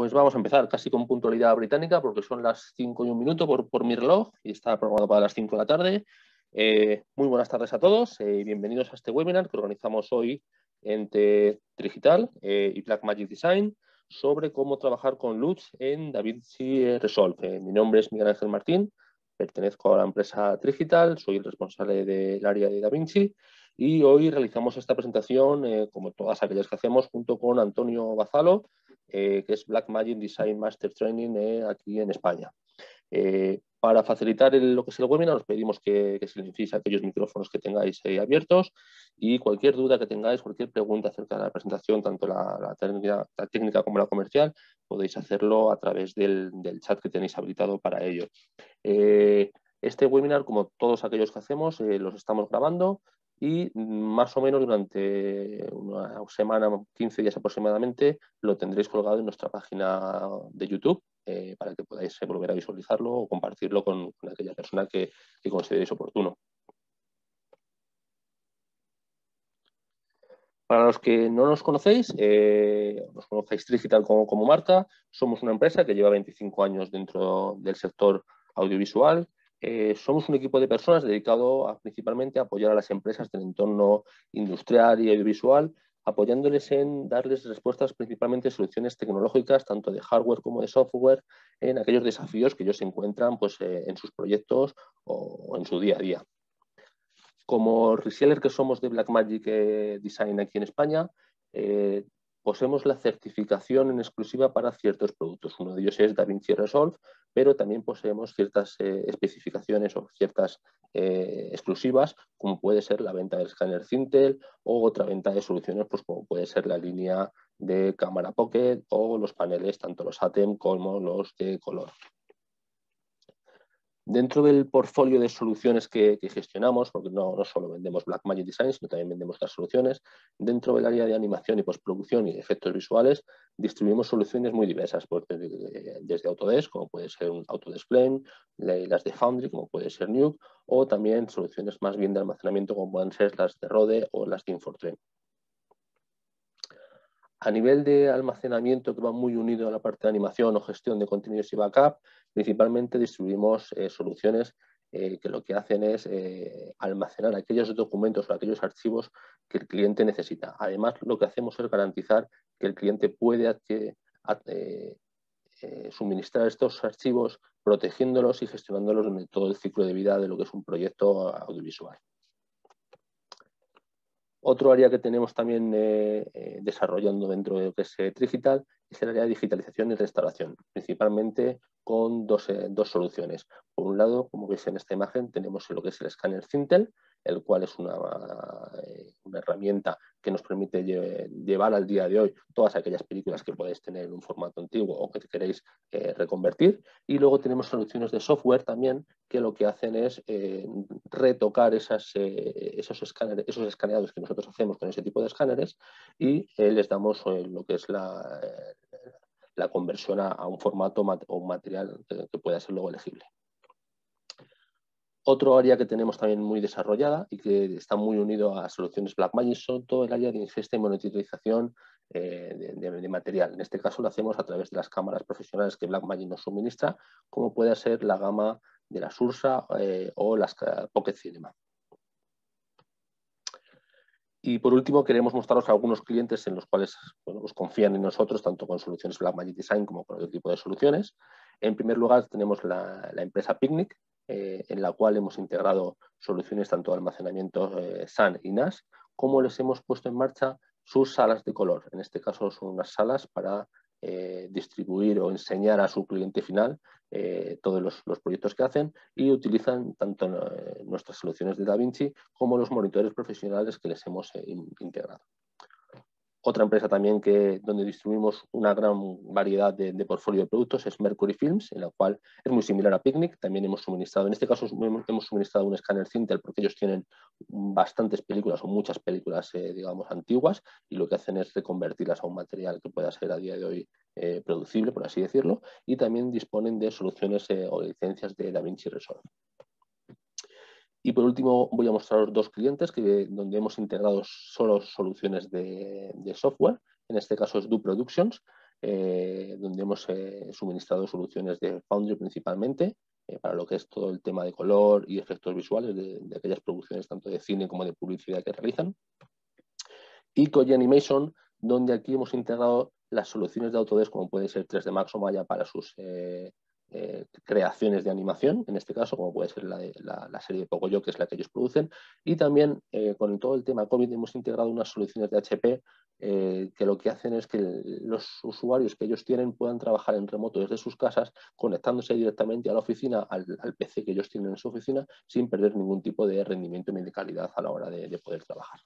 Pues vamos a empezar casi con puntualidad británica, porque son las 5:01 por mi reloj y está programado para las 5 de la tarde. Muy buenas tardes a todos y bienvenidos a este webinar que organizamos hoy entre Trigital y Blackmagic Design sobre cómo trabajar con LUT en DaVinci Resolve. Mi nombre es Miguel Ángel Martín, pertenezco a la empresa Trigital, soy el responsable del área de DaVinci y hoy realizamos esta presentación, como todas aquellas que hacemos, junto con Antonio Bazalo, que es Blackmagic Design Master Training aquí en España. Para facilitar lo que es el webinar, os pedimos que silenciéis aquellos micrófonos que tengáis abiertos y cualquier duda que tengáis, cualquier pregunta acerca de la presentación, tanto la técnica como la comercial, podéis hacerlo a través del chat que tenéis habilitado para ello. Este webinar, como todos aquellos que hacemos, los estamos grabando y más o menos durante una semana, 15 días aproximadamente, lo tendréis colgado en nuestra página de YouTube, para que podáis volver a visualizarlo o compartirlo con aquella persona que consideréis oportuno. Para los que no nos conocéis, Trigital como marca, somos una empresa que lleva 25 años dentro del sector audiovisual. Somos un equipo de personas dedicado principalmente a apoyar a las empresas del entorno industrial y audiovisual, apoyándoles en darles respuestas principalmente a soluciones tecnológicas, tanto de hardware como de software, en aquellos desafíos que ellos encuentran en sus proyectos o en su día a día. Como reseller que somos de Blackmagic Design aquí en España, poseemos la certificación en exclusiva para ciertos productos. Uno de ellos es DaVinci Resolve, pero también poseemos ciertas especificaciones o ciertas exclusivas, como puede ser la venta del escáner Cintel o otra venta de soluciones, como puede ser la línea de cámara Pocket o los paneles, tanto los ATEM como los de color. Dentro del portfolio de soluciones que gestionamos, porque no solo vendemos Blackmagic Design, sino también vendemos las soluciones, dentro del área de animación y postproducción y efectos visuales, distribuimos soluciones muy diversas, pues desde Autodesk, como puede ser un Autodesk Flame, las de Foundry, como puede ser Nuke, o también soluciones más bien de almacenamiento, como pueden ser las de Rode o las de Infortrend. A nivel de almacenamiento, que va muy unido a la parte de animación o gestión de contenidos y backup, principalmente distribuimos soluciones que lo que hacen es almacenar aquellos documentos o aquellos archivos que el cliente necesita. Además, lo que hacemos es garantizar que el cliente puede suministrar estos archivos protegiéndolos y gestionándolos en todo el ciclo de vida de lo que es un proyecto audiovisual. Otro área que tenemos también desarrollando dentro de lo que es Trigital es el área de digitalización y restauración, principalmente con dos soluciones. Por un lado, como veis en esta imagen, tenemos lo que es el escáner Cintel, el cual es una herramienta que nos permite llevar al día de hoy todas aquellas películas que podéis tener en un formato antiguo o que queréis reconvertir. Y luego tenemos soluciones de software también que lo que hacen es retocar esos escaneados que nosotros hacemos con ese tipo de escáneres y les damos lo que es la conversión a un formato o un material que pueda ser luego elegible. Otro área que tenemos también muy desarrollada y que está muy unido a soluciones Blackmagic son todo el área de ingesta y monetización de material. En este caso lo hacemos a través de las cámaras profesionales que Blackmagic nos suministra, como puede ser la gama de las URSA o las Pocket Cinema. Y por último queremos mostraros algunos clientes en los cuales pues confían en nosotros, tanto con soluciones Blackmagic Design como con otro tipo de soluciones. En primer lugar tenemos la empresa Picnic, en la cual hemos integrado soluciones tanto de almacenamiento SAN y NAS, como les hemos puesto en marcha sus salas de color. En este caso son unas salas para distribuir o enseñar a su cliente final todos los proyectos que hacen, y utilizan tanto nuestras soluciones de DaVinci como los monitores profesionales que les hemos integrado. Otra empresa también donde distribuimos una gran variedad de portfolio de productos es Mercury Films, en la cual es muy similar a Picnic. También hemos suministrado, en este caso hemos suministrado un escáner Cintel porque ellos tienen bastantes películas o muchas películas, digamos, antiguas, y lo que hacen es reconvertirlas a un material que pueda ser a día de hoy producible, por así decirlo, y también disponen de soluciones o licencias de DaVinci Resolve. Y por último voy a mostraros dos clientes donde hemos integrado solo soluciones de software. En este caso es Do Productions, donde hemos suministrado soluciones de Foundry principalmente, para lo que es todo el tema de color y efectos visuales de aquellas producciones tanto de cine como de publicidad que realizan. Y Koji Animation, donde aquí hemos integrado las soluciones de Autodesk, como puede ser 3D Max o Maya para sus creaciones de animación, en este caso, como puede ser la serie de Pocoyo, que es la que ellos producen. Y también con todo el tema COVID hemos integrado unas soluciones de HP que lo que hacen es que los usuarios que ellos tienen puedan trabajar en remoto desde sus casas, conectándose directamente a la oficina, al PC que ellos tienen en su oficina, sin perder ningún tipo de rendimiento ni de calidad a la hora de poder trabajar.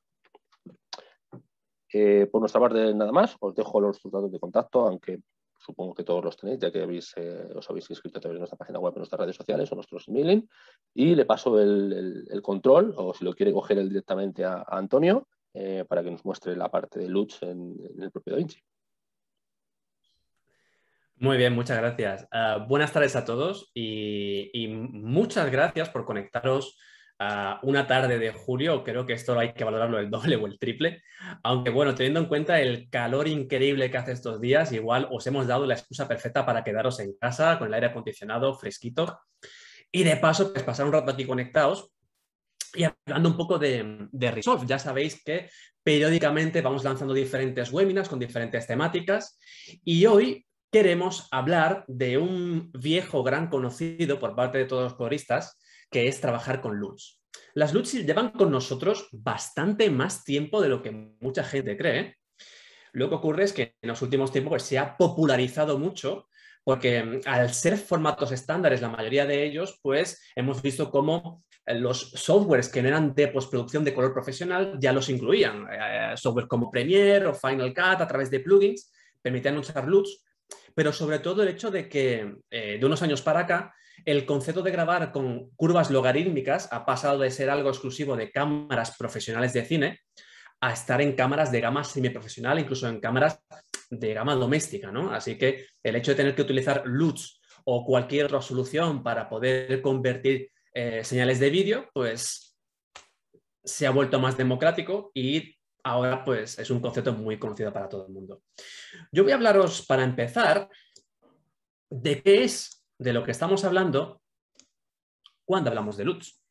Por nuestra parte nada más, os dejo los datos de contacto, aunque supongo que todos los tenéis, ya que os habéis inscrito a través de nuestra página web, en nuestras redes sociales o nuestros emailing, y le paso el control, o si lo quiere coger él directamente a Antonio, para que nos muestre la parte de LUTs en el propio DaVinci. Muy bien, muchas gracias. Buenas tardes a todos y muchas gracias por conectaros una tarde de julio. Creo que esto hay que valorarlo el doble o el triple, aunque bueno, teniendo en cuenta el calor increíble que hace estos días, igual os hemos dado la excusa perfecta para quedaros en casa con el aire acondicionado fresquito y de paso pues pasar un rato aquí conectados y hablando un poco de Resolve. Ya sabéis que periódicamente vamos lanzando diferentes webinars con diferentes temáticas y hoy queremos hablar de un viejo gran conocido por parte de todos los coloristas, que es trabajar con LUTs. Las LUTs llevan con nosotros bastante más tiempo de lo que mucha gente cree. Lo que ocurre es que en los últimos tiempos pues, se ha popularizado mucho porque al ser formatos estándares, la mayoría de ellos, pues hemos visto cómo los softwares que no eran de postproducción de color profesional ya los incluían. Software como Premiere o Final Cut a través de plugins permitían usar LUTs, pero sobre todo el hecho de que de unos años para acá el concepto de grabar con curvas logarítmicas ha pasado de ser algo exclusivo de cámaras profesionales de cine a estar en cámaras de gama semiprofesional, incluso en cámaras de gama doméstica, ¿no? Así que el hecho de tener que utilizar LUTs o cualquier otra solución para poder convertir señales de vídeo, pues se ha vuelto más democrático y ahora pues es un concepto muy conocido para todo el mundo. Yo voy a hablaros para empezar de qué es de lo que estamos hablando cuando hablamos de LUTs.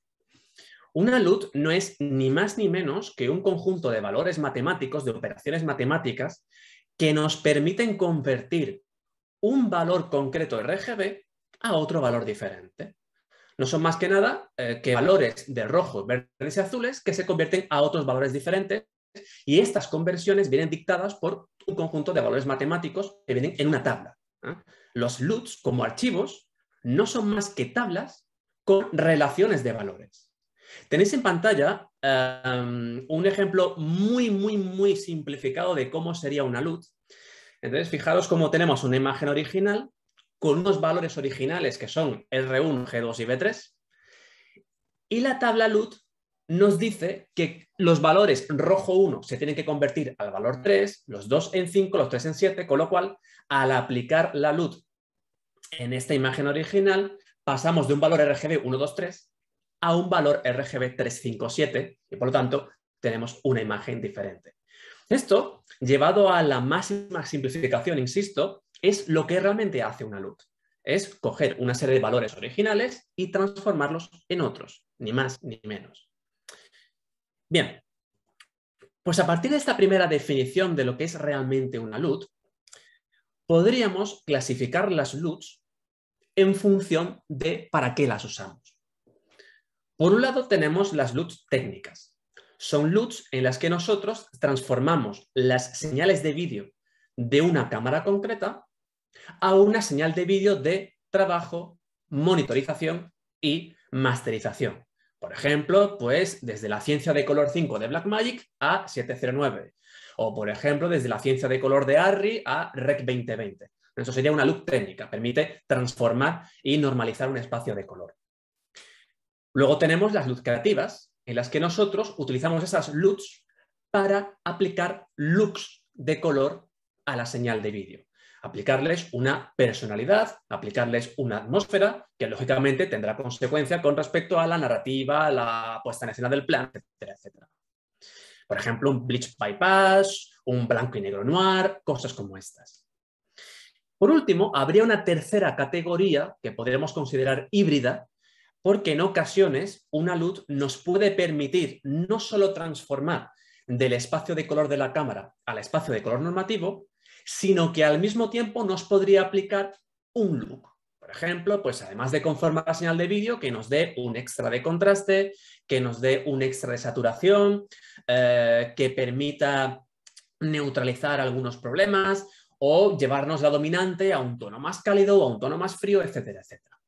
Una LUT no es ni más ni menos que un conjunto de valores matemáticos, de operaciones matemáticas, que nos permiten convertir un valor concreto RGB a otro valor diferente. No son más que nada que valores de rojos, verdes y azules que se convierten a otros valores diferentes, y estas conversiones vienen dictadas por un conjunto de valores matemáticos que vienen en una tabla. Los LUTs como archivos no son más que tablas con relaciones de valores. Tenéis en pantalla un ejemplo muy simplificado de cómo sería una LUT. Entonces, fijaros cómo tenemos una imagen original con unos valores originales que son R1, G2 y B3. Y la tabla LUT nos dice que los valores rojo 1 se tienen que convertir al valor 3, los 2 en 5, los 3 en 7, con lo cual, al aplicar la LUT en esta imagen original, pasamos de un valor RGB 1, 2, 3 a un valor RGB 3, 5, 7 y, por lo tanto, tenemos una imagen diferente. Esto, llevado a la máxima simplificación, insisto, es lo que realmente hace una LUT. Es coger una serie de valores originales y transformarlos en otros, ni más ni menos. Bien, pues a partir de esta primera definición de lo que es realmente una LUT, podríamos clasificar las LUTs en función de para qué las usamos. Por un lado tenemos las LUTs técnicas. Son LUTs en las que nosotros transformamos las señales de vídeo de una cámara concreta a una señal de vídeo de trabajo, monitorización y masterización. Por ejemplo, pues desde la ciencia de color 5 de Blackmagic a 709. O, por ejemplo, desde la ciencia de color de ARRI a REC 2020. Eso sería una LUT técnica. Permite transformar y normalizar un espacio de color. Luego tenemos las LUTs creativas, en las que nosotros utilizamos esas LUTs para aplicar looks de color a la señal de vídeo. Aplicarles una personalidad, aplicarles una atmósfera que lógicamente tendrá consecuencia con respecto a la narrativa, la puesta en escena del plan, etcétera, etcétera. Por ejemplo, un bleach bypass, un blanco y negro noir, cosas como estas. Por último, habría una tercera categoría que podríamos considerar híbrida, porque en ocasiones una LUT nos puede permitir no solo transformar del espacio de color de la cámara al espacio de color normativo, sino que al mismo tiempo nos podría aplicar un look. Por ejemplo, pues además de conformar la señal de vídeo, que nos dé un extra de contraste, que nos dé un extra de saturación, que permita neutralizar algunos problemas o llevarnos la dominante a un tono más cálido o a un tono más frío, etcétera, etcétera.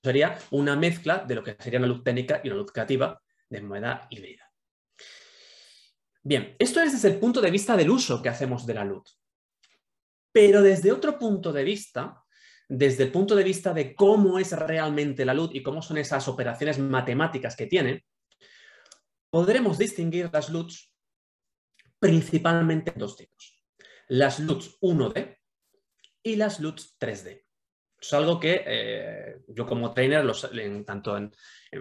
Sería una mezcla de lo que sería una luz técnica y una luz creativa de manera híbrida. Bien, esto es desde el punto de vista del uso que hacemos de la luz. Pero desde otro punto de vista, desde el punto de vista de cómo es realmente la luz y cómo son esas operaciones matemáticas que tiene, podremos distinguir las LUTs principalmente en dos tipos. Las LUTs 1D y las LUTs 3D. Es algo que yo como trainer, tanto en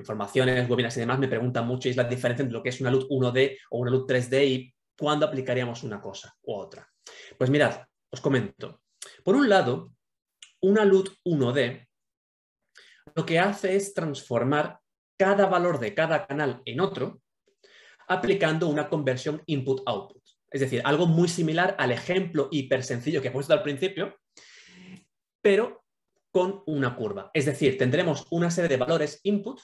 formaciones, webinars y demás, me preguntan mucho, y es la diferencia entre lo que es una LUT 1D o una LUT 3D y cuándo aplicaríamos una cosa u otra. Pues mirad, os comento. Por un lado, una LUT 1D lo que hace es transformar cada valor de cada canal en otro, aplicando una conversión input-output. Es decir, algo muy similar al ejemplo hiper sencillo que he puesto al principio, pero con una curva. Es decir, tendremos una serie de valores input,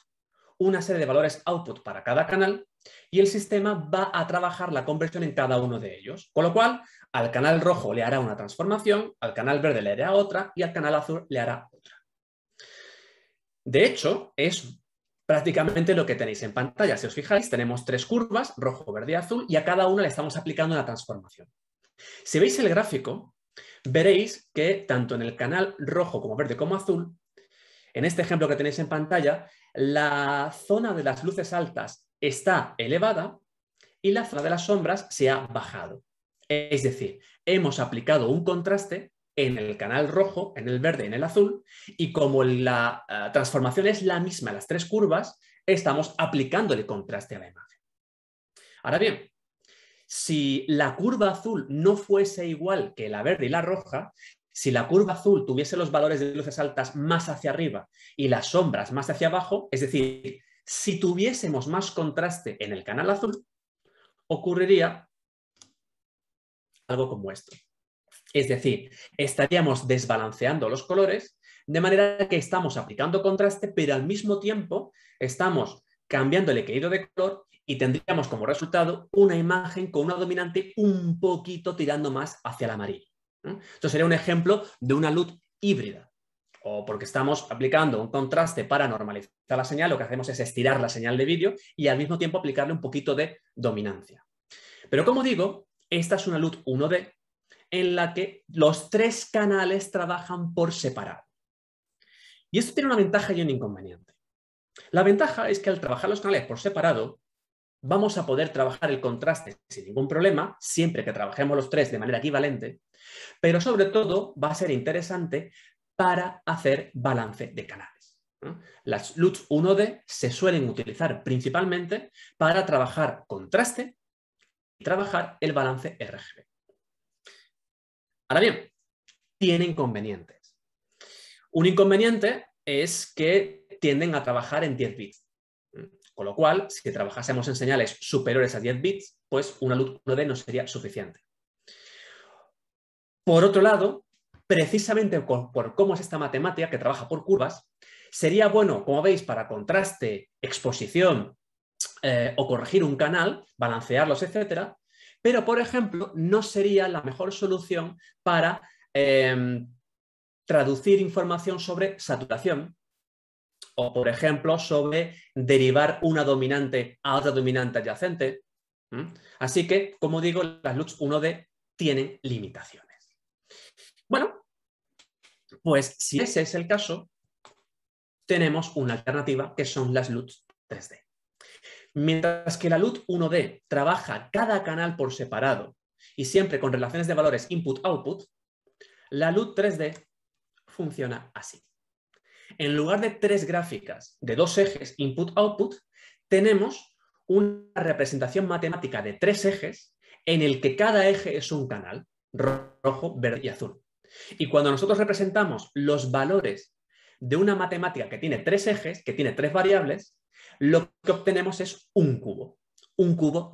una serie de valores output para cada canal, y el sistema va a trabajar la conversión en cada uno de ellos. Con lo cual, al canal rojo le hará una transformación, al canal verde le hará otra y al canal azul le hará otra. De hecho, es prácticamente lo que tenéis en pantalla. Si os fijáis, tenemos tres curvas, rojo, verde y azul, y a cada una le estamos aplicando una transformación. Si veis el gráfico, veréis que tanto en el canal rojo como verde como azul, en este ejemplo que tenéis en pantalla, la zona de las luces altas está elevada y la zona de las sombras se ha bajado. Es decir, hemos aplicado un contraste en el canal rojo, en el verde y en el azul, y como la transformación es la misma en las tres curvas, estamos aplicando el contraste a la imagen. Ahora bien, si la curva azul no fuese igual que la verde y la roja, si la curva azul tuviese los valores de luces altas más hacia arriba y las sombras más hacia abajo, es decir, si tuviésemos más contraste en el canal azul, ocurriría algo como esto. Es decir, estaríamos desbalanceando los colores de manera que estamos aplicando contraste, pero al mismo tiempo estamos cambiando el equilibrio de color y tendríamos como resultado una imagen con una dominante un poquito tirando más hacia el amarillo. Esto sería un ejemplo de una luz híbrida. O porque estamos aplicando un contraste para normalizar la señal, lo que hacemos es estirar la señal de vídeo y al mismo tiempo aplicarle un poquito de dominancia. Pero como digo, esta es una LUT 1D en la que los tres canales trabajan por separado. Y esto tiene una ventaja y un inconveniente. La ventaja es que al trabajar los canales por separado, vamos a poder trabajar el contraste sin ningún problema, siempre que trabajemos los tres de manera equivalente, pero sobre todo va a ser interesante para hacer balance de canales. Las LUTs 1D se suelen utilizar principalmente para trabajar contraste y trabajar el balance RGB. Ahora bien, tiene inconvenientes. Un inconveniente es que tienden a trabajar en 10 bits. Con lo cual, si trabajásemos en señales superiores a 10 bits, pues una LUT 1D no sería suficiente. Por otro lado, precisamente por cómo es esta matemática que trabaja por curvas, sería bueno, como veis, para contraste, exposición o corregir un canal, balancearlos, etcétera, pero, por ejemplo, no sería la mejor solución para traducir información sobre saturación o, por ejemplo, sobre derivar una dominante a otra dominante adyacente. Así que, como digo, las LUTs 1D tienen limitaciones. Bueno, pues si ese es el caso, tenemos una alternativa que son las LUTs 3D. Mientras que la LUT 1D trabaja cada canal por separado y siempre con relaciones de valores input-output, la LUT 3D funciona así. En lugar de tres gráficas de dos ejes input-output, tenemos una representación matemática de tres ejes en el que cada eje es un canal, rojo, verde y azul. Y cuando nosotros representamos los valores de una matemática que tiene tres ejes, que tiene tres variables, lo que obtenemos es un cubo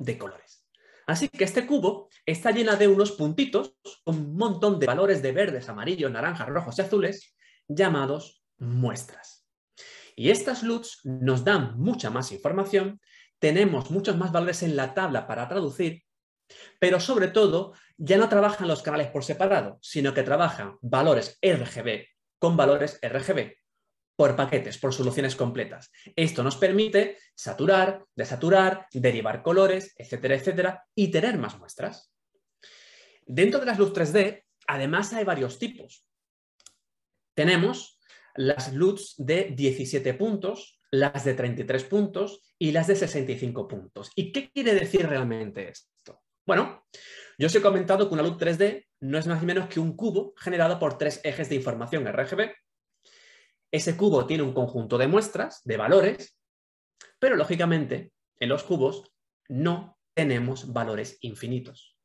de colores. Así que este cubo está lleno de unos puntitos con un montón de valores de verdes, amarillos, naranjas, rojos y azules, llamados muestras. Y estas LUTs nos dan mucha más información, tenemos muchos más valores en la tabla para traducir, pero sobre todo ya no trabajan los canales por separado, sino que trabajan valores RGB con valores RGB por paquetes, por soluciones completas. Esto nos permite saturar, desaturar, derivar colores, etcétera, etcétera, y tener más muestras. Dentro de las LUTs 3D, además hay varios tipos. Tenemos las LUTs de 17 puntos, las de 33 puntos y las de 65 puntos. ¿Y qué quiere decir realmente esto? Bueno, yo os he comentado que una LUT 3D no es más ni menos que un cubo generado por tres ejes de información RGB. Ese cubo tiene un conjunto de muestras, de valores, pero lógicamente en los cubos no tenemos valores infinitos.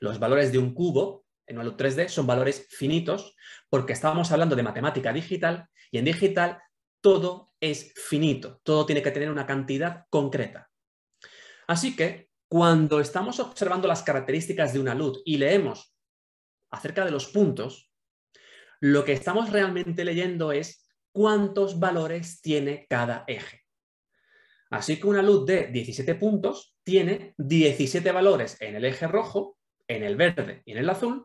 Los valores de un cubo en una LUT 3D son valores finitos porque estábamos hablando de matemática digital y en digital todo es finito, todo tiene que tener una cantidad concreta. Así que cuando estamos observando las características de una LUT y leemos acerca de los puntos, lo que estamos realmente leyendo es cuántos valores tiene cada eje. Así que una LUT de 17 puntos tiene 17 valores en el eje rojo, en el verde y en el azul,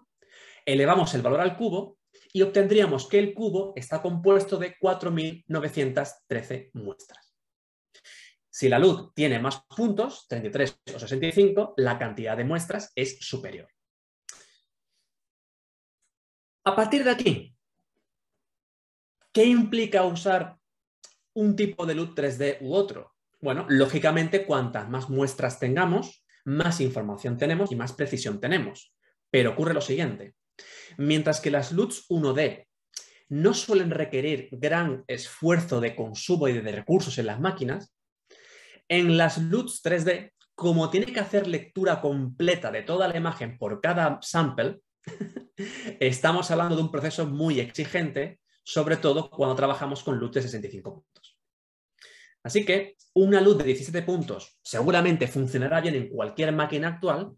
elevamos el valor al cubo y obtendríamos que el cubo está compuesto de 4.913 muestras. Si la LUT tiene más puntos, 33 o 65, la cantidad de muestras es superior. A partir de aquí, ¿qué implica usar un tipo de LUT 3D u otro? Bueno, lógicamente, cuantas más muestras tengamos, más información tenemos y más precisión tenemos. Pero ocurre lo siguiente. Mientras que las LUTs 1D no suelen requerir gran esfuerzo de consumo y de recursos en las máquinas, en las LUTs 3D, como tiene que hacer lectura completa de toda la imagen por cada sample, estamos hablando de un proceso muy exigente, sobre todo cuando trabajamos con LUT de 65 puntos. Así que una LUT de 17 puntos seguramente funcionará bien en cualquier máquina actual,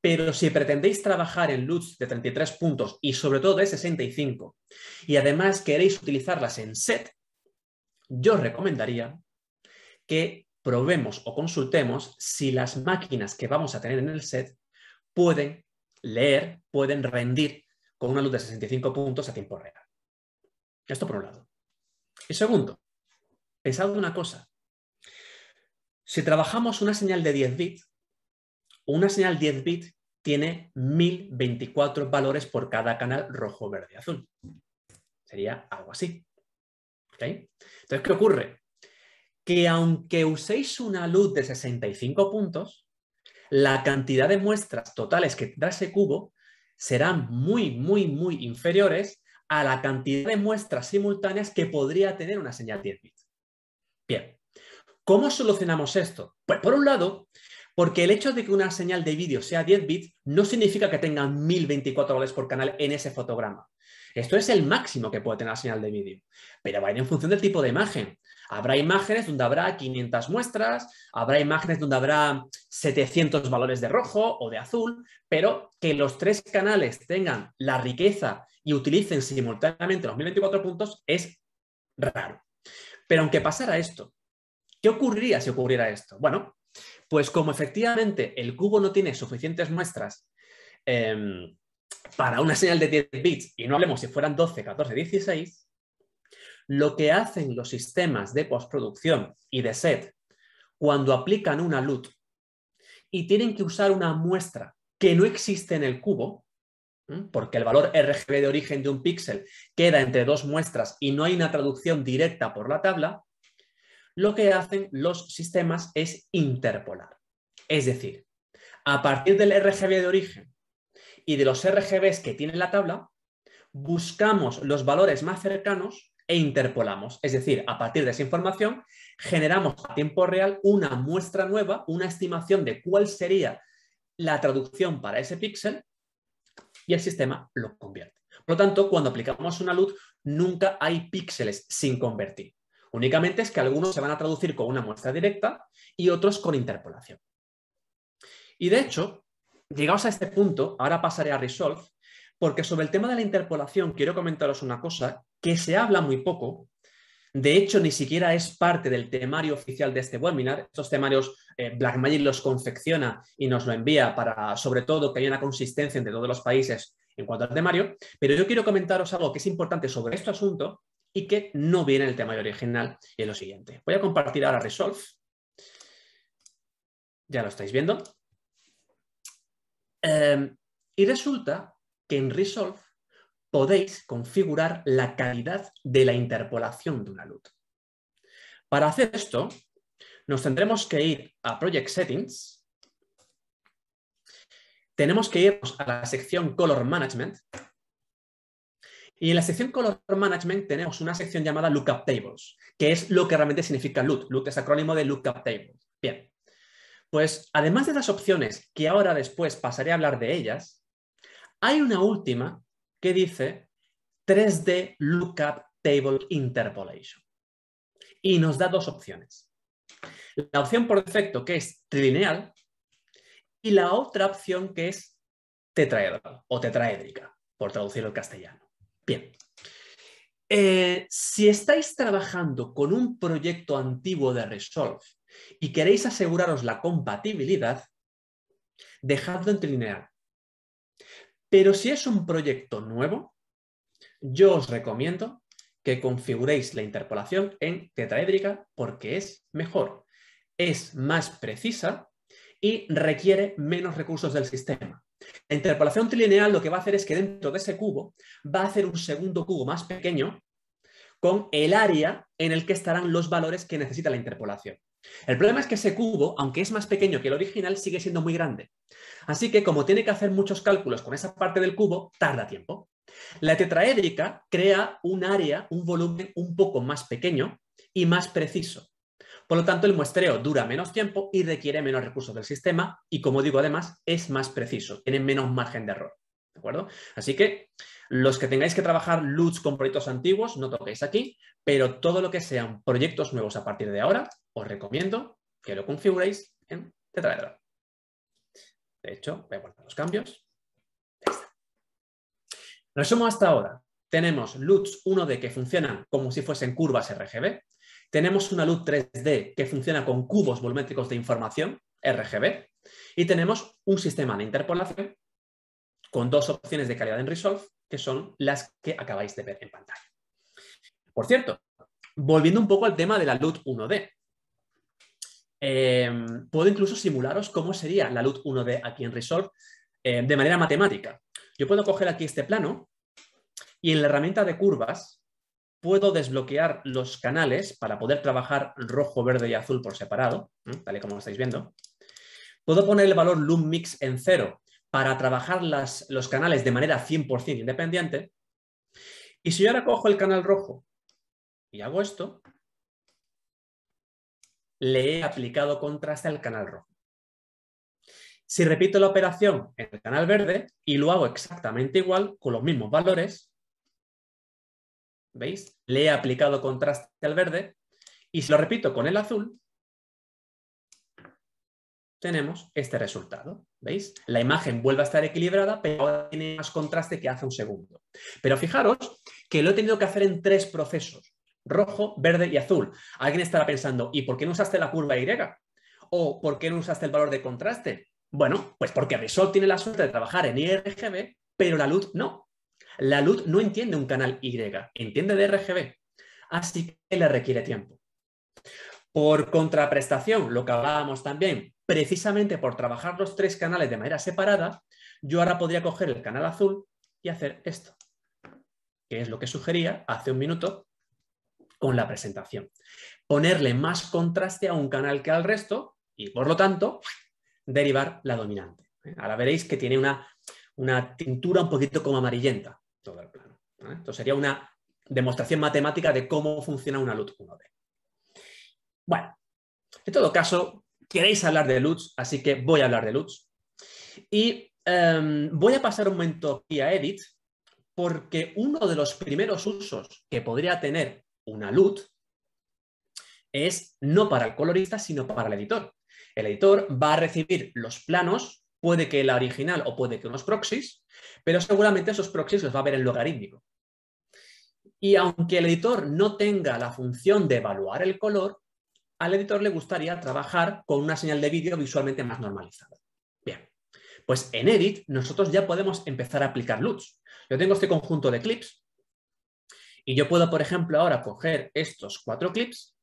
pero si pretendéis trabajar en LUTs de 33 puntos y sobre todo de 65, y además queréis utilizarlas en set, yo os recomendaría que probemos o consultemos si las máquinas que vamos a tener en el set pueden leer, pueden rendir con una LUT de 65 puntos a tiempo real. Esto por un lado. Y segundo, pensad una cosa. Si trabajamos una señal de 10 bits, una señal 10 bits tiene 1024 valores por cada canal rojo, verde, azul. Sería algo así. ¿Okay? Entonces, ¿qué ocurre? Que aunque uséis una LUT de 65 puntos, la cantidad de muestras totales que tendrá ese cubo serán muy inferiores a la cantidad de muestras simultáneas que podría tener una señal 10 bits. Bien, ¿cómo solucionamos esto? Pues por un lado, porque el hecho de que una señal de vídeo sea 10 bits no significa que tenga 1024 valores por canal en ese fotograma. Esto es el máximo que puede tener la señal de vídeo, pero va a ir en función del tipo de imagen. Habrá imágenes donde habrá 500 muestras, habrá imágenes donde habrá 700 valores de rojo o de azul, pero que los tres canales tengan la riqueza y utilicen simultáneamente los 1024 puntos es raro. Pero aunque pasara esto, ¿qué ocurriría si ocurriera esto? Bueno, pues como efectivamente el cubo no tiene suficientes muestras para una señal de 10 bits, y no hablemos si fueran 12, 14, 16, lo que hacen los sistemas de postproducción y de set cuando aplican una LUT y tienen que usar una muestra que no existe en el cubo, porque el valor RGB de origen de un píxel queda entre dos muestras y no hay una traducción directa por la tabla, lo que hacen los sistemas es interpolar. Es decir, a partir del RGB de origen y de los RGBs que tiene la tabla, buscamos los valores más cercanos e interpolamos. Es decir, a partir de esa información generamos a tiempo real una muestra nueva, una estimación de cuál sería la traducción para ese píxel y el sistema lo convierte. Por lo tanto, cuando aplicamos una LUT, nunca hay píxeles sin convertir. Únicamente es que algunos se van a traducir con una muestra directa y otros con interpolación. Y de hecho, llegados a este punto, ahora pasaré a Resolve, porque sobre el tema de la interpolación quiero comentaros una cosa que se habla muy poco. De hecho, ni siquiera es parte del temario oficial de este webinar. Estos temarios Blackmagic los confecciona y nos lo envía para, sobre todo, que haya una consistencia entre todos los países en cuanto al temario. Pero yo quiero comentaros algo que es importante sobre este asunto y que no viene en el temario original, y es lo siguiente. Voy a compartir ahora Resolve. Ya lo estáis viendo. Y resulta que en Resolve podéis configurar la calidad de la interpolación de una LUT. Para hacer esto, nos tendremos que ir a Project Settings, tenemos que irnos a la sección Color Management, y en la sección Color Management tenemos una sección llamada Lookup Tables, que es lo que realmente significa LUT. LUT es acrónimo de Lookup Tables. Bien, pues además de las opciones que ahora después pasaré a hablar de ellas, hay una última que dice 3D Lookup Table Interpolation. Y nos da dos opciones. La opción por defecto, que es trilineal, y la otra opción, que es tetraedral o tetraédrica, por traducirlo al castellano. Bien. Si estáis trabajando con un proyecto antiguo de Resolve y queréis aseguraros la compatibilidad, dejadlo en trilineal. Pero si es un proyecto nuevo, yo os recomiendo que configuréis la interpolación en tetraédrica porque es mejor, es más precisa y requiere menos recursos del sistema. La interpolación trilineal lo que va a hacer es que dentro de ese cubo va a hacer un segundo cubo más pequeño con el área en el que estarán los valores que necesita la interpolación. El problema es que ese cubo, aunque es más pequeño que el original, sigue siendo muy grande. Así que, como tiene que hacer muchos cálculos con esa parte del cubo, tarda tiempo. La tetraédrica crea un área, un volumen un poco más pequeño y más preciso. Por lo tanto, el muestreo dura menos tiempo y requiere menos recursos del sistema y, como digo, además, es más preciso, tiene menos margen de error. ¿De acuerdo? Así que los que tengáis que trabajar LUTs con proyectos antiguos, no toquéis aquí, pero todo lo que sean proyectos nuevos a partir de ahora, os recomiendo que lo configuréis en tetraedra. De hecho, voy a poner los cambios. Ya está. Resumo hasta ahora. Tenemos LUTs 1D que funcionan como si fuesen curvas RGB. Tenemos una LUT 3D que funciona con cubos volumétricos de información RGB. Y tenemos un sistema de interpolación con dos opciones de calidad en Resolve, que son las que acabáis de ver en pantalla. Por cierto, volviendo un poco al tema de la LUT 1D. Puedo incluso simularos cómo sería la LUT 1D aquí en Resolve de manera matemática. Yo puedo coger aquí este plano y en la herramienta de curvas puedo desbloquear los canales para poder trabajar rojo, verde y azul por separado, tal y como lo estáis viendo. Puedo poner el valor Loom Mix en 0 para trabajar los canales de manera 100% independiente. Y si yo ahora cojo el canal rojo y hago esto, le he aplicado contraste al canal rojo. Si repito la operación en el canal verde y lo hago exactamente igual, con los mismos valores, ¿veis? Le he aplicado contraste al verde y si lo repito con el azul, tenemos este resultado, ¿veis? La imagen vuelve a estar equilibrada, pero ahora tiene más contraste que hace un segundo. Pero fijaros que lo he tenido que hacer en tres procesos, rojo, verde y azul. Alguien estará pensando, ¿y por qué no usaste la curva Y? ¿O por qué no usaste el valor de contraste? Bueno, pues porque Resolve tiene la suerte de trabajar en IRGB, pero la LUT no. La LUT no entiende un canal Y, entiende de RGB, así que le requiere tiempo. Por contraprestación, lo que hablábamos también, precisamente por trabajar los tres canales de manera separada, yo ahora podría coger el canal azul y hacer esto, que es lo que sugería hace un minuto con la presentación. Ponerle más contraste a un canal que al resto y, por lo tanto, derivar la dominante. Ahora veréis que tiene una tintura un poquito como amarillenta todo el plano. Esto sería una demostración matemática de cómo funciona una LUT 1D. Bueno, en todo caso, queréis hablar de LUTs, así que voy a hablar de LUTs. Y voy a pasar un momento aquí a Edit, porque uno de los primeros usos que podría tener una LUT es no para el colorista, sino para el editor. El editor va a recibir los planos, puede que la original o puede que unos proxies, pero seguramente esos proxies los va a ver en logarítmico. Y aunque el editor no tenga la función de evaluar el color, al editor le gustaría trabajar con una señal de vídeo visualmente más normalizada. Bien, pues en Edit nosotros ya podemos empezar a aplicar LUTs. Yo tengo este conjunto de clips y yo puedo, por ejemplo, ahora coger estos 4 clips,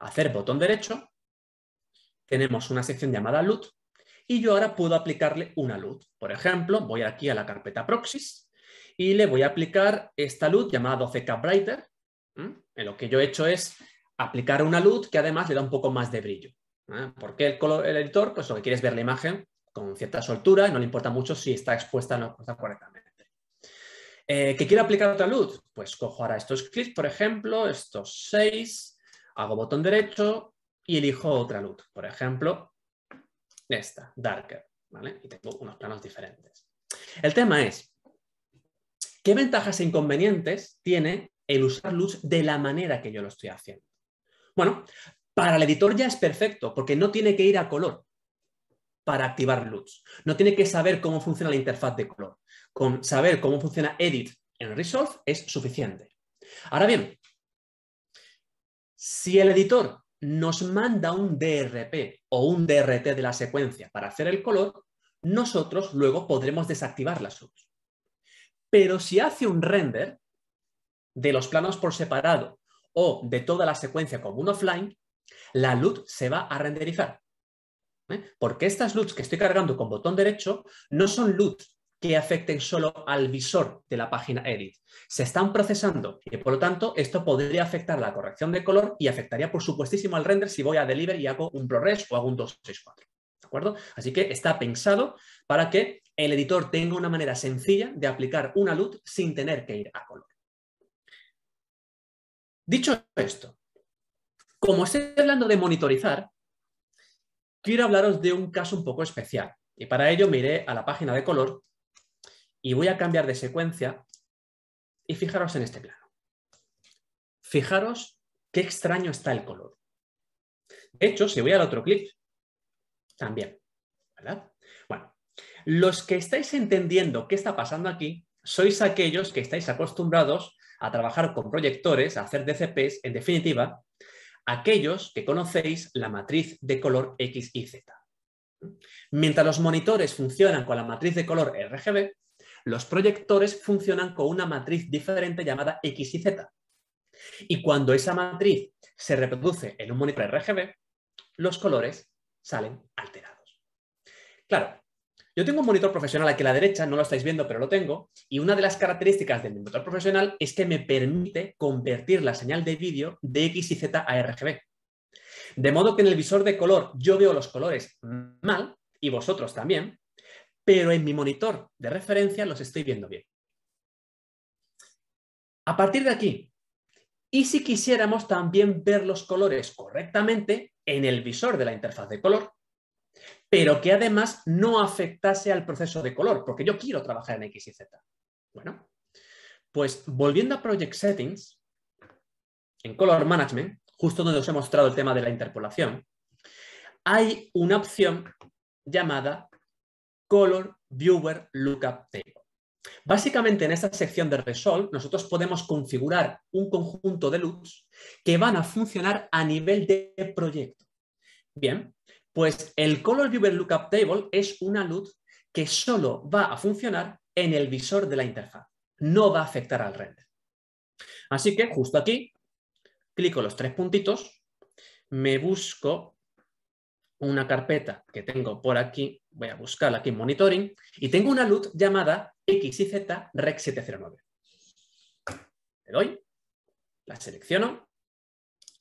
hacer botón derecho, tenemos una sección llamada LUT y yo ahora puedo aplicarle una LUT. Por ejemplo, voy aquí a la carpeta Proxies y le voy a aplicar esta LUT llamada 12K Brighter. En lo que yo he hecho es aplicar una LUT que además le da un poco más de brillo, ¿eh? Porque el editor, pues lo que quiere es ver la imagen con cierta soltura y no le importa mucho si está expuesta o no expuesta correctamente. ¿Que quiero aplicar otra LUT? Pues cojo ahora estos clips, por ejemplo, estos 6, hago botón derecho y elijo otra LUT. Por ejemplo, esta, Darker, ¿vale? Y tengo unos planos diferentes. El tema es, ¿qué ventajas e inconvenientes tiene el usar LUTs de la manera que yo lo estoy haciendo? Bueno, para el editor ya es perfecto, porque no tiene que ir a color para activar LUTs. No tiene que saber cómo funciona la interfaz de color. Con saber cómo funciona Edit en Resolve es suficiente. Ahora bien, si el editor nos manda un DRP o un DRT de la secuencia para hacer el color, nosotros luego podremos desactivar las LUTs. Pero si hace un render de los planos por separado o de toda la secuencia como un offline, la LUT se va a renderizar. Porque estas LUTs que estoy cargando con botón derecho no son LUTs que afecten solo al visor de la página Edit. Se están procesando y por lo tanto esto podría afectar la corrección de color y afectaría por supuestísimo al render si voy a Deliver y hago un ProRes o hago un 264. ¿De acuerdo? Así que está pensado para que el editor tenga una manera sencilla de aplicar una LUT sin tener que ir a color. Dicho esto, como estoy hablando de monitorizar, quiero hablaros de un caso un poco especial y para ello me iré a la página de color y voy a cambiar de secuencia y fijaros en este plano. Fijaros qué extraño está el color. De hecho, si voy al otro clip, también, ¿verdad? Bueno, los que estáis entendiendo qué está pasando aquí sois aquellos que estáis acostumbrados a trabajar con proyectores, a hacer DCPs, en definitiva, aquellos que conocéis la matriz de color X y Z. Mientras los monitores funcionan con la matriz de color RGB, los proyectores funcionan con una matriz diferente llamada X y Z. Y cuando esa matriz se reproduce en un monitor RGB, los colores salen alterados. Claro, yo tengo un monitor profesional aquí a la derecha, no lo estáis viendo, pero lo tengo, y una de las características del monitor profesional es que me permite convertir la señal de vídeo de X y Z a RGB. De modo que en el visor de color yo veo los colores mal, y vosotros también, pero en mi monitor de referencia los estoy viendo bien. A partir de aquí, y si quisiéramos también ver los colores correctamente en el visor de la interfaz de color, pero que además no afectase al proceso de color, porque yo quiero trabajar en X y Z. Bueno, pues volviendo a Project Settings, en Color Management, justo donde os he mostrado el tema de la interpolación, hay una opción llamada Color Viewer Lookup Table. Básicamente en esta sección de Resolve nosotros podemos configurar un conjunto de LUTs que van a funcionar a nivel de proyecto. Bien. Pues el Color Viewer Lookup Table es una LUT que solo va a funcionar en el visor de la interfaz. No va a afectar al render. Así que justo aquí, clico los 3 puntitos, me busco una carpeta que tengo por aquí, voy a buscarla aquí en Monitoring, y tengo una LUT llamada XYZ REC 709. Le doy, la selecciono,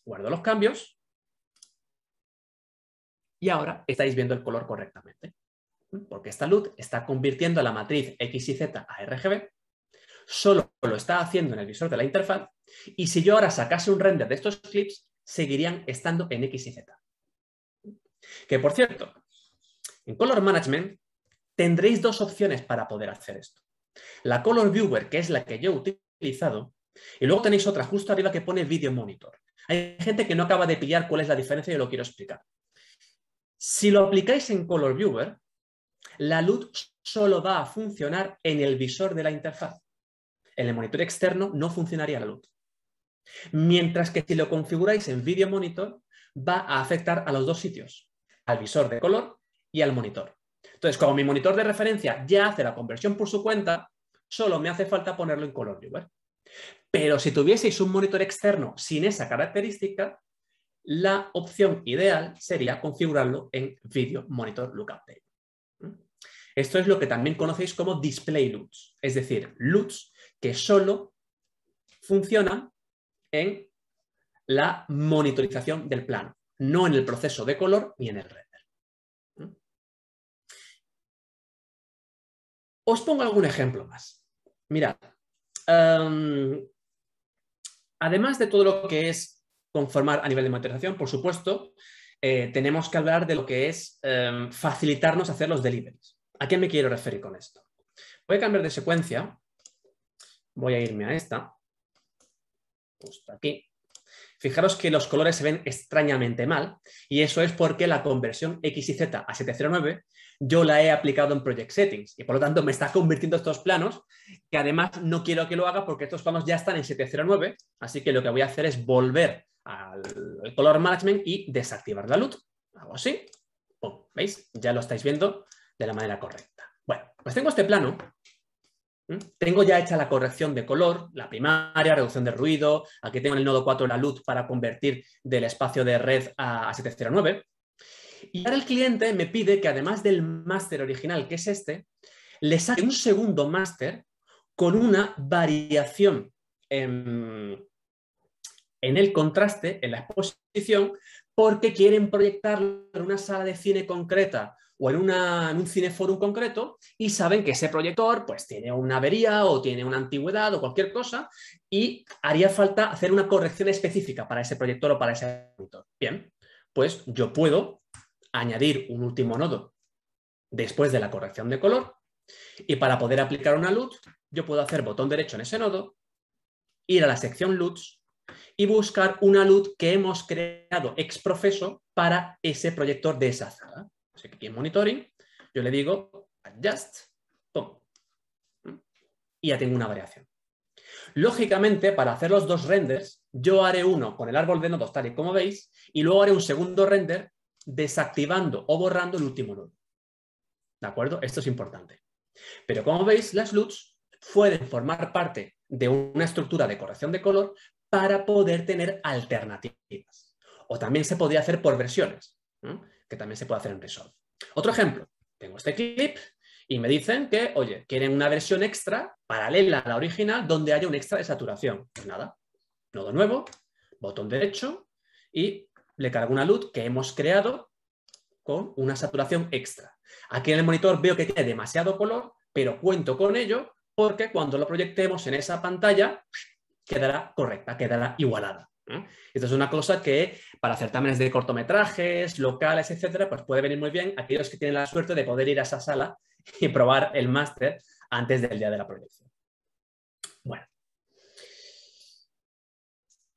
guardo los cambios. Y ahora estáis viendo el color correctamente, porque esta LUT está convirtiendo la matriz X y Z a RGB, solo lo está haciendo en el visor de la interfaz, y si yo ahora sacase un render de estos clips, seguirían estando en X y Z. Que por cierto, en Color Management tendréis dos opciones para poder hacer esto. La Color Viewer, que es la que yo he utilizado, y luego tenéis otra justo arriba que pone Video Monitor. Hay gente que no acaba de pillar cuál es la diferencia y lo quiero explicar. Si lo aplicáis en Color Viewer, la LUT solo va a funcionar en el visor de la interfaz. En el monitor externo no funcionaría la LUT. Mientras que si lo configuráis en Video Monitor, va a afectar a los dos sitios, al visor de color y al monitor. Entonces, como mi monitor de referencia ya hace la conversión por su cuenta, solo me hace falta ponerlo en Color Viewer. Pero si tuvieseis un monitor externo sin esa característica, la opción ideal sería configurarlo en Video Monitor Lookup Table. Esto es lo que también conocéis como Display LUTs, es decir, LUTs que solo funcionan en la monitorización del plano, no en el proceso de color ni en el render. Os pongo algún ejemplo más. Mirad, además de todo lo que es conformar a nivel de monitorización, por supuesto, tenemos que hablar de lo que es facilitarnos hacer los deliveries. ¿A qué me quiero referir con esto? Voy a cambiar de secuencia. Voy a irme a esta. Justo aquí. Fijaros que los colores se ven extrañamente mal y eso es porque la conversión X y Z a 709 yo la he aplicado en Project Settings y por lo tanto me está convirtiendo estos planos, que además no quiero que lo haga porque estos planos ya están en 709, así que lo que voy a hacer es volver al Color Management y desactivar la LUT. Hago así. ¡Pum! ¿Veis? Ya lo estáis viendo de la manera correcta. Bueno, pues tengo este plano. Tengo ya hecha la corrección de color, la primaria, reducción de ruido. Aquí tengo en el nodo 4 la LUT para convertir del espacio de red a 709. Y ahora el cliente me pide que además del máster original, que es este, le saque un segundo máster con una variación en el contraste, en la exposición, porque quieren proyectarlo en una sala de cine concreta o en un cineforum concreto y saben que ese proyector pues tiene una avería o tiene una antigüedad o cualquier cosa y haría falta hacer una corrección específica para ese proyector o para ese monitor. Bien, pues yo puedo añadir un último nodo después de la corrección de color y para poder aplicar una LUT yo puedo hacer botón derecho en ese nodo, ir a la sección LUTs y buscar una LUT que hemos creado ex profeso para ese proyector de esa sala. Así que aquí en Monitoring yo le digo Adjust, ¡pum! Y ya tengo una variación. Lógicamente, para hacer los dos renders, yo haré uno con el árbol de nodos tal y como veis, y luego haré un segundo render desactivando o borrando el último nodo. ¿De acuerdo? Esto es importante. Pero como veis, las LUTs pueden formar parte de una estructura de corrección de color para poder tener alternativas. O también se podría hacer por versiones, ¿no? Que también se puede hacer en Resolve. Otro ejemplo, tengo este clip y me dicen que, oye, quieren una versión extra paralela a la original donde haya un extra de saturación. Pues nada, nodo nuevo, botón derecho y le cargo una LUT que hemos creado con una saturación extra. Aquí en el monitor veo que tiene demasiado color, pero cuento con ello porque cuando lo proyectemos en esa pantalla quedará correcta, quedará igualada. Esto es una cosa que para certámenes de cortometrajes, locales, etcétera, pues puede venir muy bien a aquellos que tienen la suerte de poder ir a esa sala y probar el máster antes del día de la proyección. Bueno,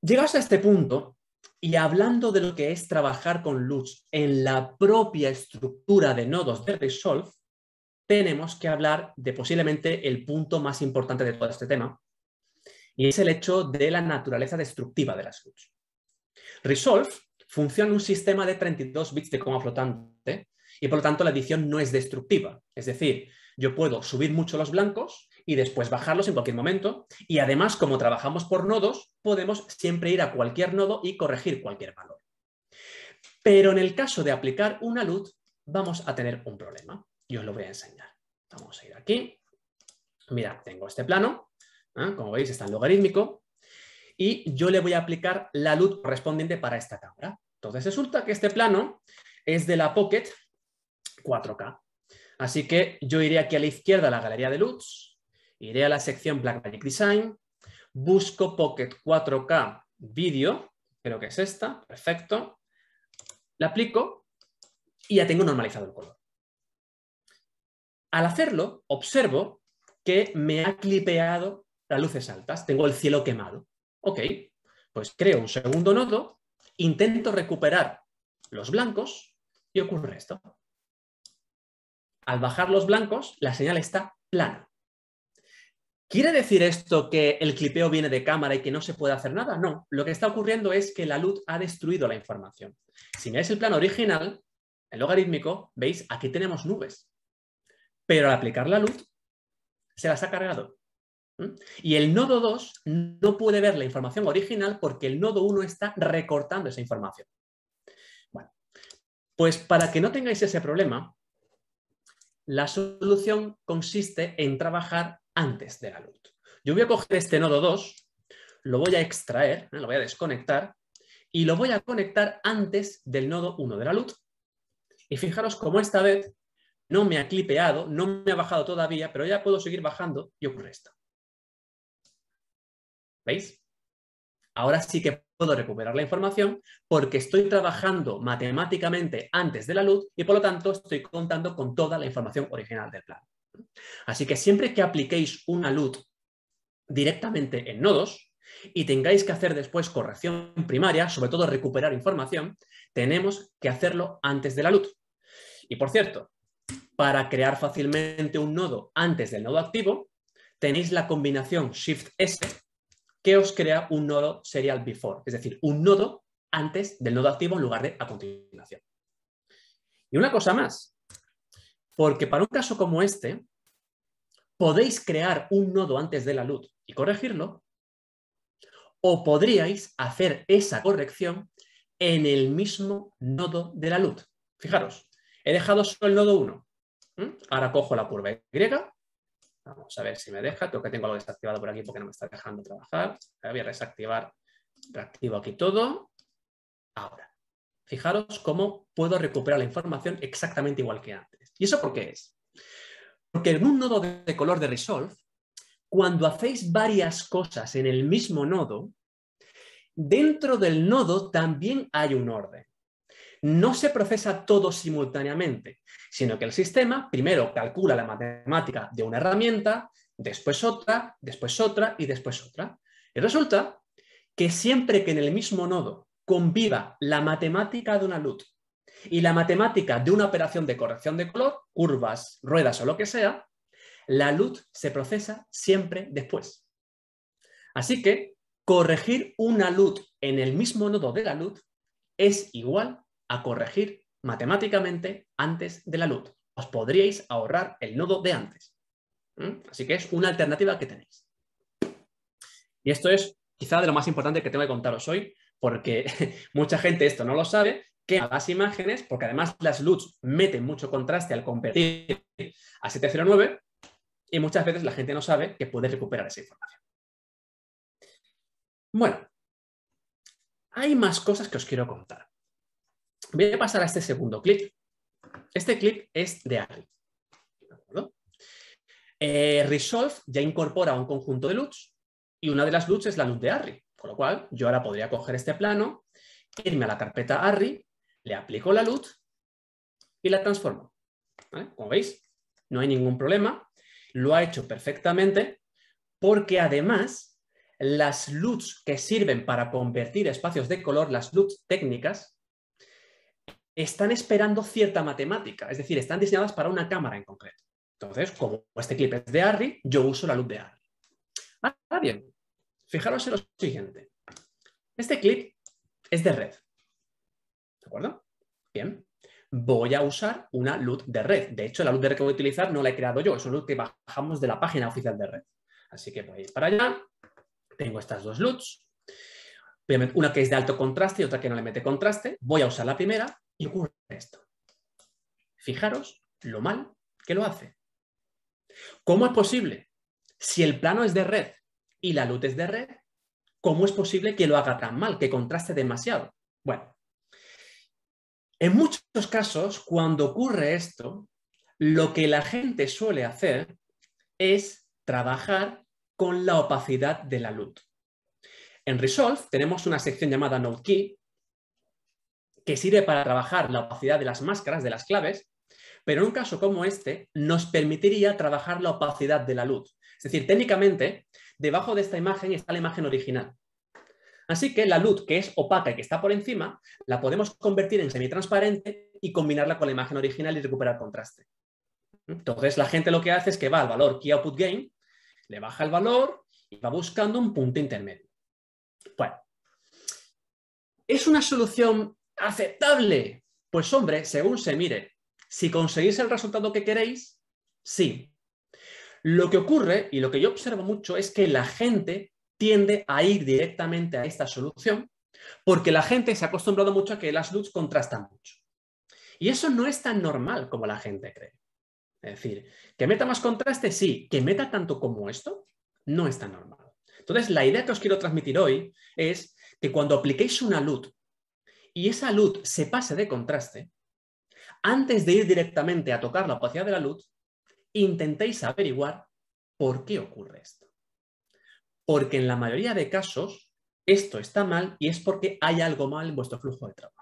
llegados a este punto y hablando de lo que es trabajar con LUTs en la propia estructura de nodos de Resolve, tenemos que hablar de posiblemente el punto más importante de todo este tema. Y es el hecho de la naturaleza destructiva de las LUTs. Resolve funciona en un sistema de 32 bits de coma flotante y por lo tanto la edición no es destructiva. Es decir, yo puedo subir mucho los blancos y después bajarlos en cualquier momento y además como trabajamos por nodos podemos siempre ir a cualquier nodo y corregir cualquier valor. Pero en el caso de aplicar una LUT vamos a tener un problema y os lo voy a enseñar. Vamos a ir aquí. Mirad, tengo este plano. Como veis está en logarítmico y yo le voy a aplicar la LUT correspondiente para esta cámara. Entonces resulta que este plano es de la Pocket 4K, así que yo iré aquí a la izquierda a la galería de LUTs, iré a la sección Blackmagic Design, busco Pocket 4K vídeo, creo que es esta, perfecto, la aplico y ya tengo normalizado el color. Al hacerlo observo que me ha clipeado las luces altas, tengo el cielo quemado. Ok, pues creo un segundo nodo, intento recuperar los blancos y ocurre esto. Al bajar los blancos, la señal está plana. ¿Quiere decir esto que el clipeo viene de cámara y que no se puede hacer nada? No, lo que está ocurriendo es que la LUT ha destruido la información. Si miráis el plano original, el logarítmico, veis, aquí tenemos nubes. Pero al aplicar la LUT, se las ha cargado. Y el nodo 2 no puede ver la información original porque el nodo 1 está recortando esa información. Bueno, pues para que no tengáis ese problema, la solución consiste en trabajar antes de la LUT. Yo voy a coger este nodo 2, lo voy a extraer, lo voy a desconectar y lo voy a conectar antes del nodo 1 de la LUT. Y fijaros cómo esta vez no me ha clipeado, no me ha bajado todavía, pero ya puedo seguir bajando y ocurre esto. ¿Veis? Ahora sí que puedo recuperar la información porque estoy trabajando matemáticamente antes de la LUT y por lo tanto estoy contando con toda la información original del plano. Así que siempre que apliquéis una LUT directamente en nodos y tengáis que hacer después corrección primaria, sobre todo recuperar información, tenemos que hacerlo antes de la LUT. Y por cierto, para crear fácilmente un nodo antes del nodo activo, tenéis la combinación Shift-S que os crea un nodo serial before, es decir, un nodo antes del nodo activo en lugar de a continuación. Y una cosa más, porque para un caso como este, podéis crear un nodo antes de la LUT y corregirlo, o podríais hacer esa corrección en el mismo nodo de la LUT. Fijaros, he dejado solo el nodo 1. Ahora cojo la curva Y. Vamos a ver si me deja. Creo que tengo algo desactivado por aquí porque no me está dejando trabajar. Voy a desactivar. Reactivo aquí todo. Ahora, fijaros cómo puedo recuperar la información exactamente igual que antes. ¿Y eso por qué es? Porque en un nodo de color de Resolve, cuando hacéis varias cosas en el mismo nodo, dentro del nodo también hay un orden. No se procesa todo simultáneamente, sino que el sistema primero calcula la matemática de una herramienta, después otra y después otra. Y resulta que siempre que en el mismo nodo conviva la matemática de una LUT y la matemática de una operación de corrección de color, curvas, ruedas o lo que sea, la LUT se procesa siempre después. Así que corregir una LUT en el mismo nodo de la LUT es igual a corregir matemáticamente antes de la LUT. Os podríais ahorrar el nodo de antes. Así que es una alternativa que tenéis. Y esto es quizá de lo más importante que tengo que contaros hoy, porque mucha gente esto no lo sabe, que las imágenes, porque además las LUTs meten mucho contraste al convertir a 709, y muchas veces la gente no sabe que puede recuperar esa información. Bueno, hay más cosas que os quiero contar. Voy a pasar a este segundo clip. Este clip es de ARRI. Resolve ya incorpora un conjunto de LUTs y una de las LUTs es la LUT de ARRI, con lo cual yo ahora podría coger este plano, irme a la carpeta ARRI, le aplico la LUT y la transformo. ¿Vale? Como veis, no hay ningún problema. Lo ha hecho perfectamente porque además las LUTs que sirven para convertir espacios de color, las LUTs técnicas, están esperando cierta matemática, es decir, están diseñadas para una cámara en concreto. Entonces, como este clip es de ARRI, yo uso la LUT de ARRI. Ahora bien, fijaros en lo siguiente. Este clip es de red. ¿De acuerdo? Bien. Voy a usar una LUT de red. De hecho, la LUT de red que voy a utilizar no la he creado yo, es una LUT que bajamos de la página oficial de red. Así que voy a ir para allá. Tengo estas dos LUTs. Una que es de alto contraste y otra que no le mete contraste. Voy a usar la primera. Y ocurre esto. Fijaros lo mal que lo hace. ¿Cómo es posible? Si el plano es de red y la LUT es de red, ¿cómo es posible que lo haga tan mal, que contraste demasiado? Bueno, en muchos casos, cuando ocurre esto, lo que la gente suele hacer es trabajar con la opacidad de la LUT. En Resolve tenemos una sección llamada Node Key, que sirve para trabajar la opacidad de las máscaras, de las claves, Pero en un caso como este, nos permitiría trabajar la opacidad de la luz. Es decir, técnicamente, debajo de esta imagen está la imagen original. Así que la luz que es opaca y que está por encima, la podemos convertir en semitransparente y combinarla con la imagen original y recuperar contraste. Entonces la gente lo que hace es que va al valor Key Output Gain, le baja el valor y va buscando un punto intermedio. Bueno, ¿es una solución aceptable? Pues hombre, según se mire, si conseguís el resultado que queréis, sí. Lo que ocurre y lo que yo observo mucho es que la gente tiende a ir directamente a esta solución porque la gente se ha acostumbrado mucho a que las LUTs contrastan mucho. Y eso no es tan normal como la gente cree. Es decir, que meta más contraste, sí. Que meta tanto como esto, no es tan normal. Entonces, la idea que os quiero transmitir hoy es que cuando apliquéis una LUT y esa LUT se pase de contraste, antes de ir directamente a tocar la opacidad de la LUT, intentéis averiguar por qué ocurre esto. Porque en la mayoría de casos esto está mal y es porque hay algo mal en vuestro flujo de trabajo.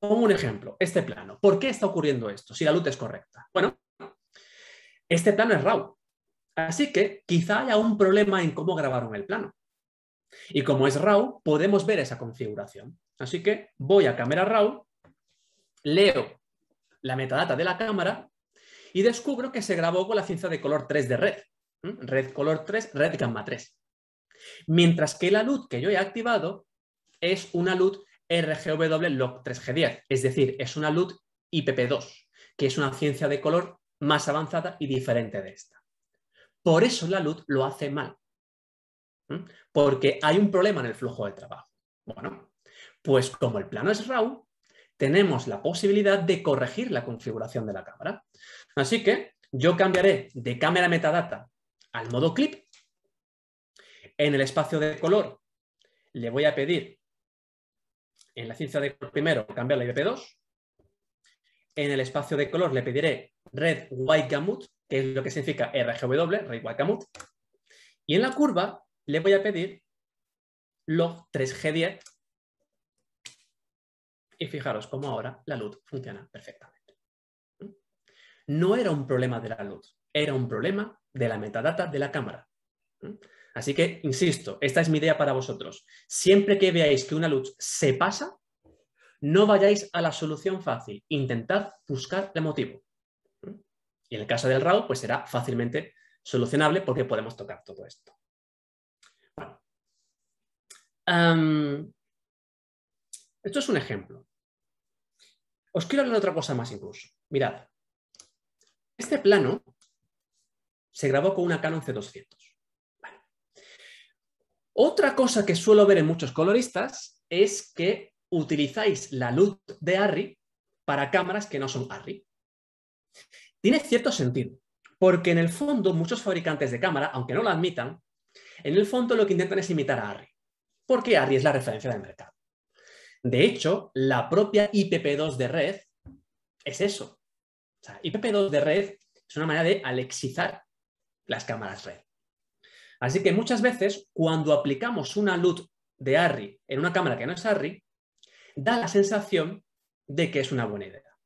Pongo un ejemplo, este plano. ¿Por qué está ocurriendo esto si la luz es correcta? Bueno, este plano es RAW, así que quizá haya un problema en cómo grabaron el plano. Y como es RAW, podemos ver esa configuración. Así que voy a cámara RAW, leo la metadata de la cámara y descubro que se grabó con la cinta de color 3 de Red. Red color 3, Red gamma 3. Mientras que la LUT que yo he activado es una LUT RGW Log 3G10, es decir, es una LUT IPP2, que es una ciencia de color más avanzada y diferente de esta. Por eso la LUT lo hace mal, porque hay un problema en el flujo de trabajo. Bueno, pues como el plano es RAW, tenemos la posibilidad de corregir la configuración de la cámara. Así que yo cambiaré de cámara metadata al modo clip. En el espacio de color le voy a pedir, en la ciencia de color primero, cambiarla a IPP2. En el espacio de color le pediré Red white gamut, que es lo que significa RGW, Red white gamut. Y en la curva le voy a pedir Log 3G10. Y fijaros cómo ahora la luz funciona perfectamente. No era un problema de la luz, era un problema de la metadata de la cámara. Así que, insisto, esta es mi idea para vosotros. Siempre que veáis que una luz se pasa, no vayáis a la solución fácil. Intentad buscar el motivo. Y en el caso del RAW, pues será fácilmente solucionable porque podemos tocar todo esto. Bueno. Esto es un ejemplo. Os quiero hablar de otra cosa más incluso. Mirad. Este plano se grabó con una Canon C200. Vale. Otra cosa que suelo ver en muchos coloristas es que utilizáis la luz de ARRI para cámaras que no son ARRI. Tiene cierto sentido, porque en el fondo muchos fabricantes de cámara, aunque no lo admitan, en el fondo lo que intentan es imitar a ARRI, porque ARRI es la referencia del mercado. De hecho, la propia IPP2 de Red es eso. O sea, IPP2 de Red es una manera de alexizar las cámaras Red. Así que muchas veces, cuando aplicamos una LUT de ARRI en una cámara que no es ARRI, da la sensación de que es una buena idea.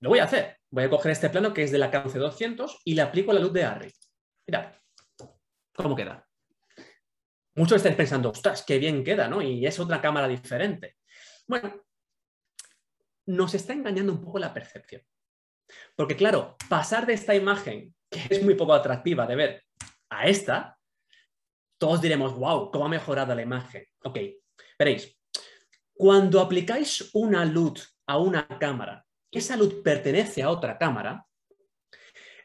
Lo voy a hacer. Voy a coger este plano que es de la Canon C200 y le aplico la LUT de ARRI. Mirad cómo queda. Muchos estáis pensando, ostras, qué bien queda, ¿no? Y es otra cámara diferente. Bueno, nos está engañando un poco la percepción. Porque claro, pasar de esta imagen, que es muy poco atractiva de ver, a esta, todos diremos, wow, cómo ha mejorado la imagen. Ok, veréis, cuando aplicáis una LUT a una cámara, esa LUT pertenece a otra cámara,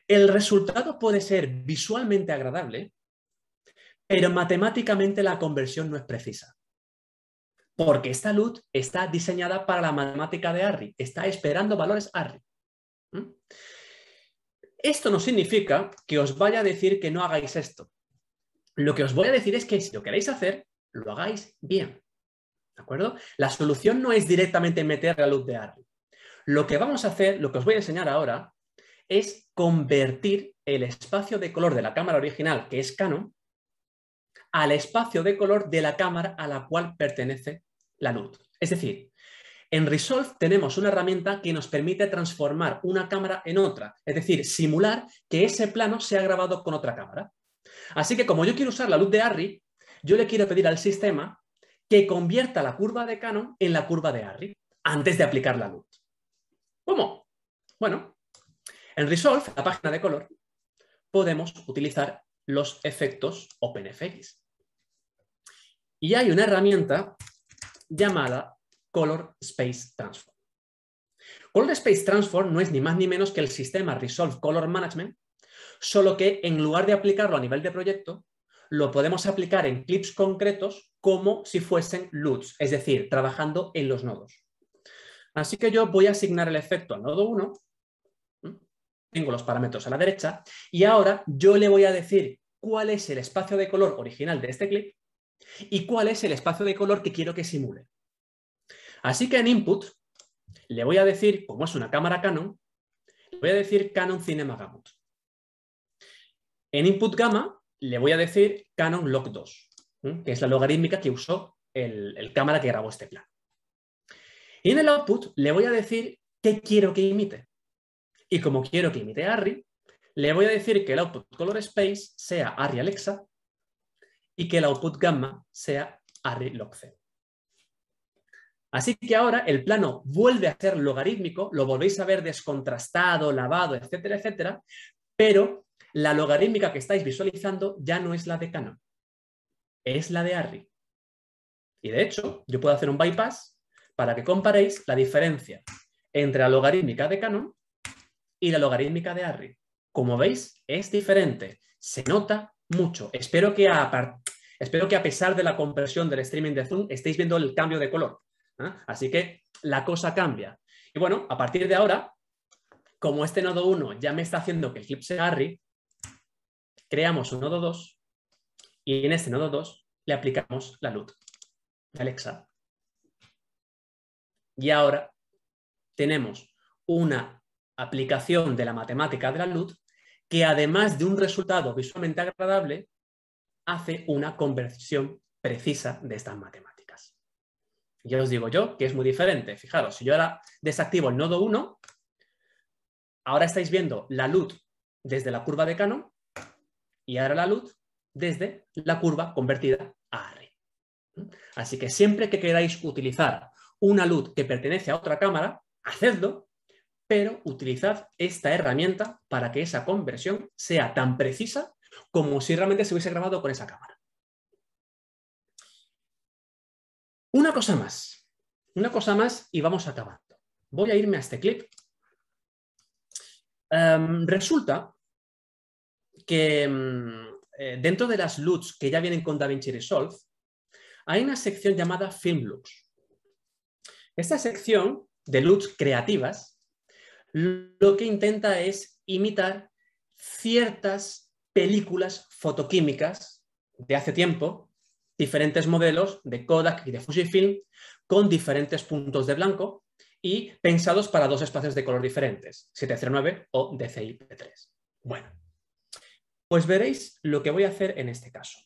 el resultado puede ser visualmente agradable, pero matemáticamente la conversión no es precisa. Porque esta LUT está diseñada para la matemática de ARRI, está esperando valores ARRI. Esto no significa que os vaya a decir que no hagáis esto. Lo que os voy a decir es que si lo queréis hacer, lo hagáis bien. ¿De acuerdo? La solución no es directamente meter la luz de ARRI. Lo que vamos a hacer, lo que os voy a enseñar ahora, es convertir el espacio de color de la cámara original, que es Canon, al espacio de color de la cámara a la cual pertenece la luz. Es decir, En Resolve tenemos una herramienta que nos permite transformar una cámara en otra, es decir, simular que ese plano sea grabado con otra cámara. Así que como yo quiero usar la luz de ARRI, yo le quiero pedir al sistema que convierta la curva de Canon en la curva de ARRI antes de aplicar la luz. ¿Cómo? Bueno, en Resolve, la página de Color, podemos utilizar los efectos OpenFX. Y hay una herramienta llamada Color Space Transform. Color Space Transform no es ni más ni menos que el sistema Resolve Color Management, solo que en lugar de aplicarlo a nivel de proyecto, lo podemos aplicar en clips concretos como si fuesen LUTs, es decir, trabajando en los nodos. Así que yo voy a asignar el efecto al nodo 1, tengo los parámetros a la derecha, y ahora yo le voy a decir cuál es el espacio de color original de este clip y cuál es el espacio de color que quiero que simule. Así que en input le voy a decir, como es una cámara Canon, le voy a decir Canon Cinema Gamut. En input gamma le voy a decir Canon Log 2, que es la logarítmica que usó el cámara que grabó este plano. Y en el output le voy a decir qué quiero que imite. Y como quiero que imite a ARRI, le voy a decir que el output Color Space sea ARRI Alexa y que el output gamma sea ARRI Log 0. Así que ahora el plano vuelve a ser logarítmico, lo volvéis a ver descontrastado, lavado, etcétera, etcétera, pero la logarítmica que estáis visualizando ya no es la de Canon, es la de ARRI. Y de hecho, yo puedo hacer un bypass para que comparéis la diferencia entre la logarítmica de Canon y la logarítmica de ARRI. Como veis, es diferente, se nota mucho. Espero que a pesar de la compresión del streaming de Zoom estéis viendo el cambio de color, ¿eh? Así que la cosa cambia. Y bueno, a partir de ahora, como este nodo 1 ya me está haciendo que el clip sea ARRI, creamos un nodo 2 y en este nodo 2 le aplicamos la LUT de Alexa. Y ahora tenemos una aplicación de la matemática de la LUT que, además de un resultado visualmente agradable, hace una conversión precisa de estas matemáticas. Ya os digo yo que es muy diferente. Fijaros, si yo ahora desactivo el nodo 1, ahora estáis viendo la LUT desde la curva de Canon y ahora la LUT desde la curva convertida a ARRI. Así que siempre que queráis utilizar una LUT que pertenece a otra cámara, hacedlo, pero utilizad esta herramienta para que esa conversión sea tan precisa como si realmente se hubiese grabado con esa cámara. Una cosa más y vamos acabando. Voy a irme a este clip. Resulta que dentro de las LUTs que ya vienen con DaVinci Resolve, hay una sección llamada Film Looks. Esta sección de LUTs creativas lo que intenta es imitar ciertas películas fotoquímicas de hace tiempo, diferentes modelos de Kodak y de Fujifilm con diferentes puntos de blanco y pensados para dos espacios de color diferentes, 709 o DCI-P3. Bueno, pues veréis lo que voy a hacer en este caso.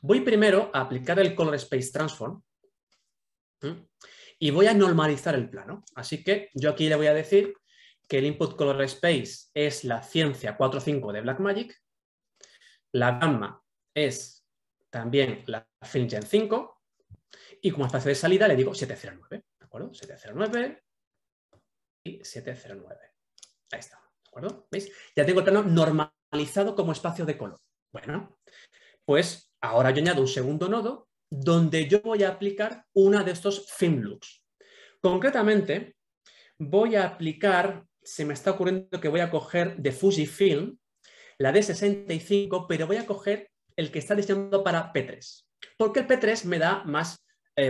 Voy primero a aplicar el Color Space Transform y voy a normalizar el plano. Así que yo aquí le voy a decir que el input Color Space es la ciencia 4.5 de Blackmagic, la gamma es también la Film Gen 5 y como espacio de salida le digo 709, ¿de acuerdo? 709 y 709. Ahí está, ¿de acuerdo? ¿Veis? Ya tengo el plano normalizado como espacio de color. Bueno, pues ahora yo añado un segundo nodo donde yo voy a aplicar una de estos Film Looks. Concretamente, voy a aplicar, se me está ocurriendo que voy a coger de Fujifilm la D65, pero voy a coger el que está diseñado para P3, porque el P3 me da más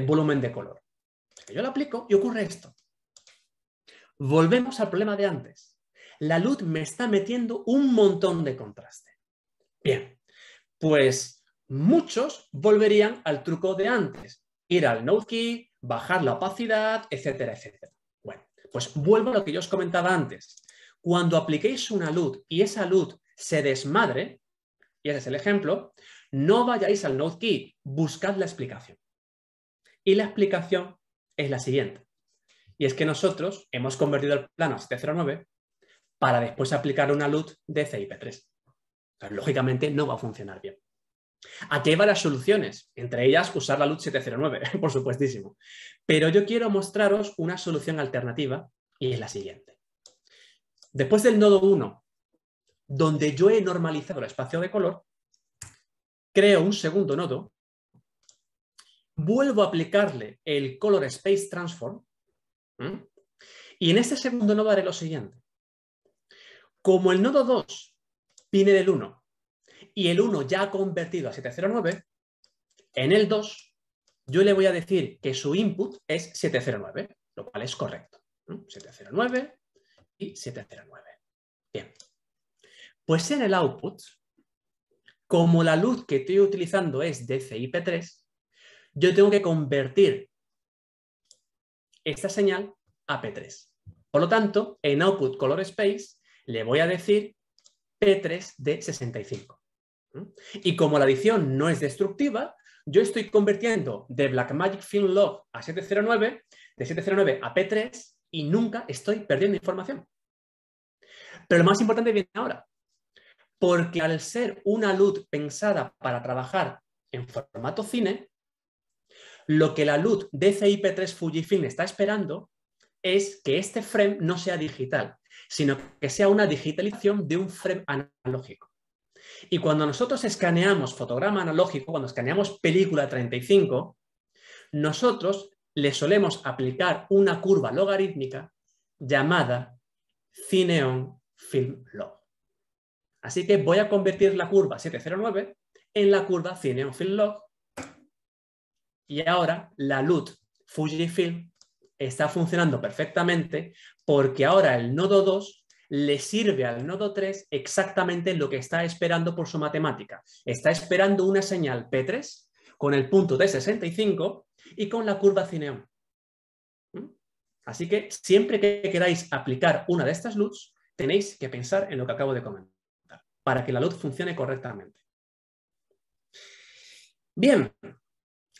volumen de color. Yo lo aplico y ocurre esto. Volvemos al problema de antes. La luz me está metiendo un montón de contraste. Bien, pues muchos volverían al truco de antes, ir al Node Key, bajar la opacidad, etcétera, etcétera. Bueno, pues vuelvo a lo que yo os comentaba antes. Cuando apliquéis una luz y esa luz se desmadre, y ese es el ejemplo, no vayáis al Node Key, buscad la explicación. Y la explicación es la siguiente. Y es que nosotros hemos convertido el plano a 709 para después aplicar una LUT de DCI-P3. Entonces, lógicamente no va a funcionar bien. Aquí hay varias soluciones, entre ellas usar la LUT 709, por supuestísimo. Pero yo quiero mostraros una solución alternativa y es la siguiente. Después del nodo 1, donde yo he normalizado el espacio de color, creo un segundo nodo, vuelvo a aplicarle el Color Space Transform y en este segundo nodo haré lo siguiente. Como el nodo 2 viene del 1 y el 1 ya ha convertido a 709, en el 2 yo le voy a decir que su input es 709, lo cual es correcto. 709 y 709. Bien. Pues en el output, como la luz que estoy utilizando es DCI-P3, yo tengo que convertir esta señal a P3. Por lo tanto, en output color space le voy a decir P3 de 65. Y como la adición no es destructiva, yo estoy convirtiendo de Blackmagic Film Log a 709, de 709 a P3 y nunca estoy perdiendo información. Pero lo más importante viene ahora, porque al ser una LUT pensada para trabajar en formato cine, lo que la LUT DCI-P3 Fujifilm está esperando es que este frame no sea digital, sino que sea una digitalización de un frame analógico. Y cuando nosotros escaneamos fotograma analógico, cuando escaneamos película 35, nosotros le solemos aplicar una curva logarítmica llamada Cineon Film Log. Así que voy a convertir la curva 709 en la curva Cineon Film Log. Y ahora la LUT Fujifilm está funcionando perfectamente porque ahora el nodo 2 le sirve al nodo 3 exactamente lo que está esperando por su matemática. Está esperando una señal P3 con el punto de 65 y con la curva Cineon. Así que siempre que queráis aplicar una de estas LUTs, tenéis que pensar en lo que acabo de comentar para que la LUT funcione correctamente. Bien.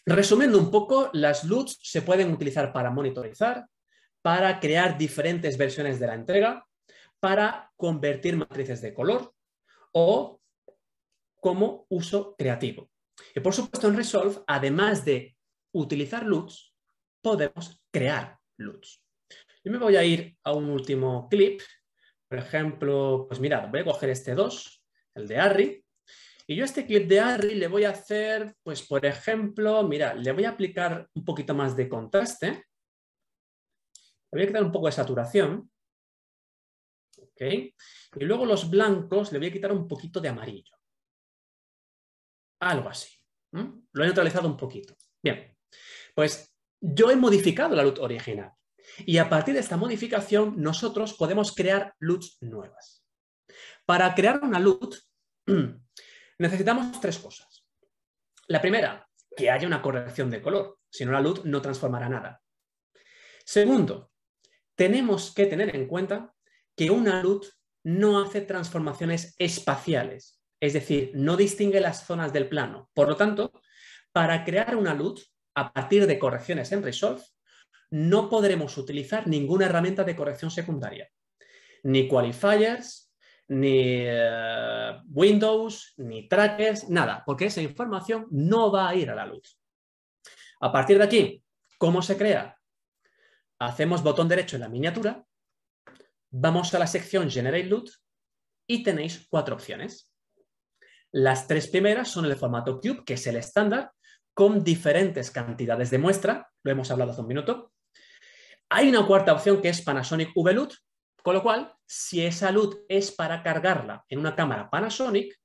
Resumiendo un poco, las LUTs se pueden utilizar para monitorizar, para crear diferentes versiones de la entrega, para convertir matrices de color o como uso creativo. Y por supuesto en Resolve, además de utilizar LUTs, podemos crear LUTs. Yo me voy a ir a un último clip. Por ejemplo, pues mirad, voy a coger este 2, el de ARRI. Y yo este clip de ARRI le voy a hacer, pues por ejemplo, mira, le voy a aplicar un poquito más de contraste. Le voy a quitar un poco de saturación. ¿Ok? Y luego los blancos le voy a quitar un poquito de amarillo. Algo así. Lo he neutralizado un poquito. Bien, pues yo he modificado la LUT original. Y a partir de esta modificación nosotros podemos crear LUTs nuevas. Para crear una LUT... necesitamos tres cosas. La primera, que haya una corrección de color, si no la LUT no transformará nada. Segundo, tenemos que tener en cuenta que una LUT no hace transformaciones espaciales, es decir, no distingue las zonas del plano. Por lo tanto, para crear una LUT a partir de correcciones en Resolve, no podremos utilizar ninguna herramienta de corrección secundaria, ni qualifiers, ni Windows, ni trackers, nada, porque esa información no va a ir a la luz. A partir de aquí, ¿cómo se crea? Hacemos botón derecho en la miniatura, vamos a la sección Generate LUT y tenéis cuatro opciones. Las tres primeras son el formato Cube, que es el estándar, con diferentes cantidades de muestra, lo hemos hablado hace un minuto. Hay una cuarta opción que es Panasonic VLUT, con lo cual, si esa LUT es para cargarla en una cámara Panasonic,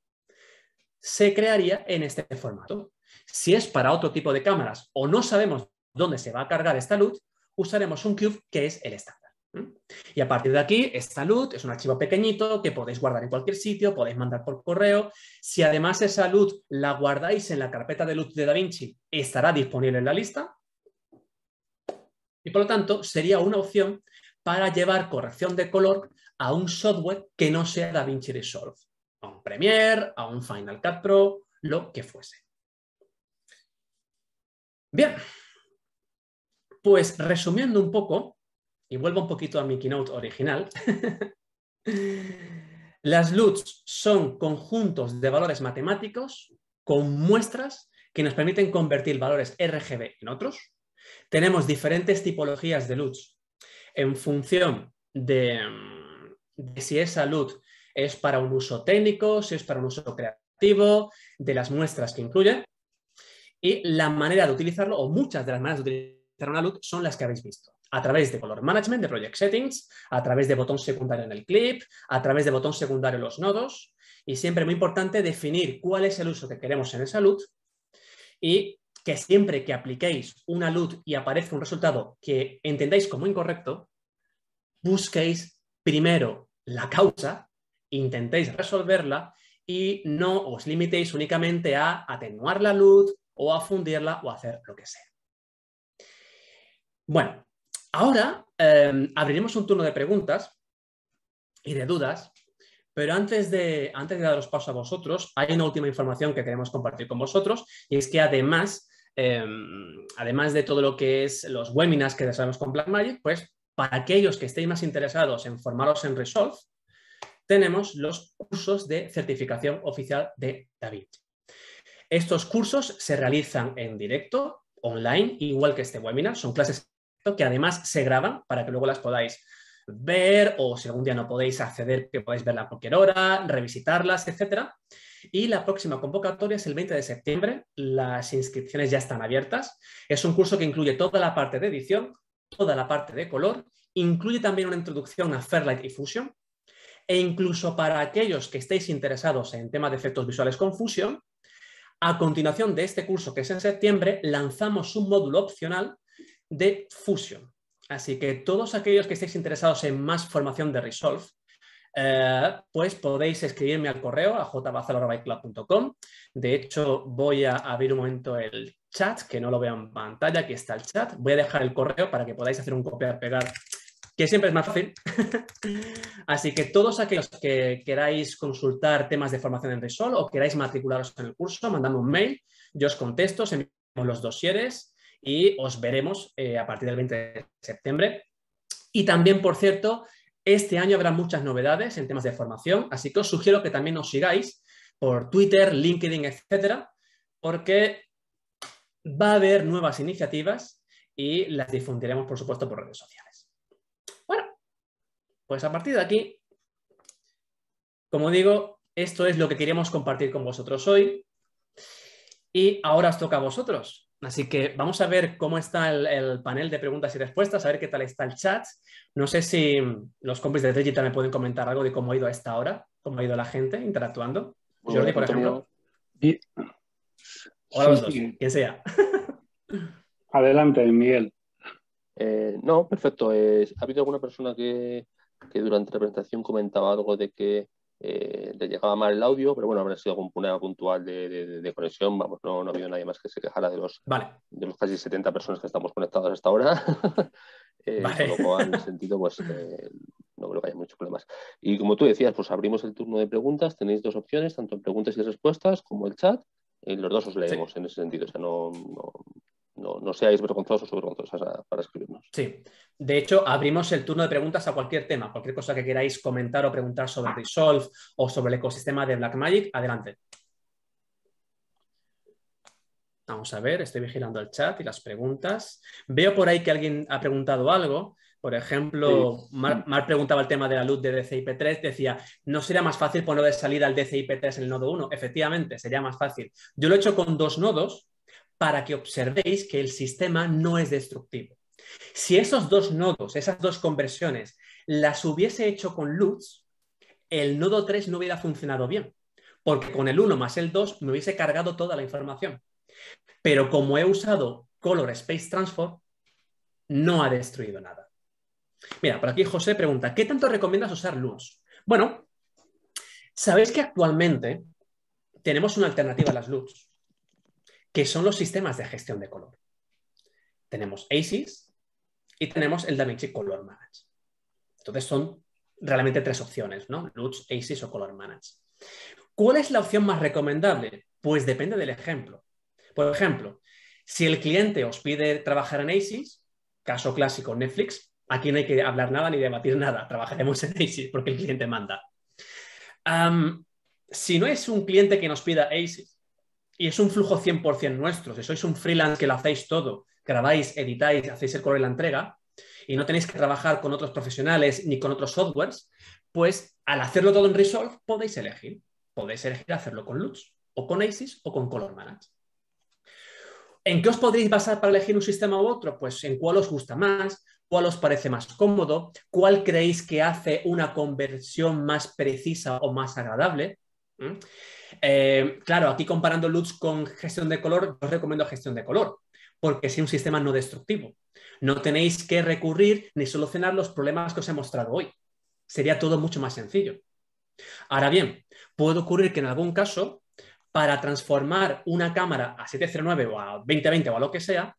se crearía en este formato. Si es para otro tipo de cámaras o no sabemos dónde se va a cargar esta LUT, usaremos un cube que es el estándar. Y a partir de aquí, esta LUT es un archivo pequeñito que podéis guardar en cualquier sitio, podéis mandar por correo. Si además esa LUT la guardáis en la carpeta de LUT de DaVinci, estará disponible en la lista. Y por lo tanto, sería una opción para llevar corrección de color a un software que no sea DaVinci Resolve, a un Premiere, a un Final Cut Pro, lo que fuese. Bien, pues resumiendo un poco, y vuelvo un poquito a mi keynote original, las LUTs son conjuntos de valores matemáticos con muestras que nos permiten convertir valores RGB en otros. Tenemos diferentes tipologías de LUTs en función de si esa LUT es para un uso técnico, si es para un uso creativo, de las muestras que incluye. Y la manera de utilizarlo, o muchas de las maneras de utilizar una LUT, son las que habéis visto. A través de Color Management, de Project Settings, a través de botón secundario en el clip, a través de botón secundario en los nodos. Y siempre muy importante definir cuál es el uso que queremos en esa LUT, y que siempre que apliquéis una LUT y aparezca un resultado que entendáis como incorrecto, busquéis primero la causa, intentéis resolverla y no os limitéis únicamente a atenuar la LUT o a fundirla o a hacer lo que sea. Bueno, ahora abriremos un turno de preguntas y de dudas, pero antes de daros paso a vosotros, hay una última información que queremos compartir con vosotros, y es que además de todo lo que es los webinars que desarrollamos con Blackmagic, pues para aquellos que estéis más interesados en formaros en Resolve, tenemos los cursos de certificación oficial de DaVinci. Estos cursos se realizan en directo, online, igual que este webinar. Son clases que además se graban para que luego las podáis ver, o si algún día no podéis acceder, que podáis verla a cualquier hora, revisitarlas, etc. Y la próxima convocatoria es el 20 de septiembre. Las inscripciones ya están abiertas. Es un curso que incluye toda la parte de edición, toda la parte de color, incluye también una introducción a Fairlight y Fusion, e incluso para aquellos que estéis interesados en temas de efectos visuales con Fusion, a continuación de este curso, que es en septiembre, lanzamos un módulo opcional de Fusion. Así que todos aquellos que estéis interesados en más formación de Resolve, pues podéis escribirme al correo a jbazalo@icloud.com. De hecho, voy a abrir un momento el chat, que no lo veo en pantalla. Aquí está el chat. Voy a dejar el correo para que podáis hacer un copiar-pegar, que siempre es más fácil. Así que todos aquellos que queráis consultar temas de formación en Resolve o queráis matricularos en el curso, mandadme un mail, yo os contesto, os enviamos los dosieres y os veremos a partir del 20 de septiembre. Y también, por cierto, este año habrá muchas novedades en temas de formación, así que os sugiero que también nos sigáis por Twitter, LinkedIn, etcétera, porque va a haber nuevas iniciativas y las difundiremos, por supuesto, por redes sociales. Bueno, pues a partir de aquí, como digo, esto es lo que queríamos compartir con vosotros hoy, y ahora os toca a vosotros. Así que vamos a ver cómo está el panel de preguntas y respuestas, a ver qué tal está el chat. No sé si los compis de Digital me pueden comentar algo de cómo ha ido a esta hora, cómo ha ido la gente interactuando. Muy Jordi, bien, por Antonio. Ejemplo. Hola a los dos, quien sea. Adelante, Miguel. No, perfecto. ¿Ha habido alguna persona que durante la presentación comentaba algo de que le llegaba mal el audio, pero bueno, habrá sido algún problema puntual de conexión. Vamos, no ha habido nadie más que se quejara de los casi 70 personas que estamos conectadas hasta ahora. Como han sentido, pues no creo que haya muchos problemas. Y como tú decías, pues abrimos el turno de preguntas. Tenéis dos opciones, tanto en preguntas y respuestas como el chat. Los dos os leemos en ese sentido. O sea, no seáis vergonzosos o vergonzosas para escribirnos. Sí. De hecho, abrimos el turno de preguntas a cualquier tema, cualquier cosa que queráis comentar o preguntar sobre Resolve o sobre el ecosistema de Blackmagic. Adelante. Vamos a ver, estoy vigilando el chat y las preguntas. Veo por ahí que alguien ha preguntado algo. Por ejemplo, sí. Mar preguntaba el tema de la luz de DCI-P3, decía, ¿no sería más fácil poner de salida el DCI-P3 en el nodo 1? Efectivamente, sería más fácil. Yo lo he hecho con dos nodos, para que observéis que el sistema no es destructivo. Si esos dos nodos, esas dos conversiones, las hubiese hecho con LUTs, el nodo 3 no hubiera funcionado bien, porque con el 1 más el 2 me hubiese cargado toda la información. Pero como he usado Color Space Transform, no ha destruido nada. Mira, por aquí José pregunta, ¿qué tanto recomiendas usar LUTs? Bueno, sabéis que actualmente tenemos una alternativa a las LUTs, que son los sistemas de gestión de color. Tenemos ACES y tenemos el DaVinci Color Manage. Entonces son realmente tres opciones, ¿no? LUTs, ACES o Color Manage. ¿Cuál es la opción más recomendable? Pues depende del ejemplo. Por ejemplo, si el cliente os pide trabajar en ACES, caso clásico Netflix, Aquí no hay que hablar nada ni debatir nada. Trabajaremos en ACES porque el cliente manda. Si no es un cliente que nos pida ACES y es un flujo 100% nuestro, si sois un freelance que lo hacéis todo, grabáis, editáis, hacéis el color y la entrega y no tenéis que trabajar con otros profesionales ni con otros softwares, pues al hacerlo todo en Resolve podéis elegir. Podéis elegir hacerlo con LUT o con ACES o con Color Manage. ¿En qué os podréis basar para elegir un sistema u otro? Pues en cuál os gusta más, cuál os parece más cómodo, cuál creéis que hace una conversión más precisa o más agradable. Claro, aquí comparando LUTs con gestión de color, os recomiendo gestión de color, porque es un sistema no destructivo. No tenéis que recurrir ni solucionar los problemas que os he mostrado hoy. Sería todo mucho más sencillo. Ahora bien, puede ocurrir que en algún caso, para transformar una cámara a 709 o a 2020 o a lo que sea,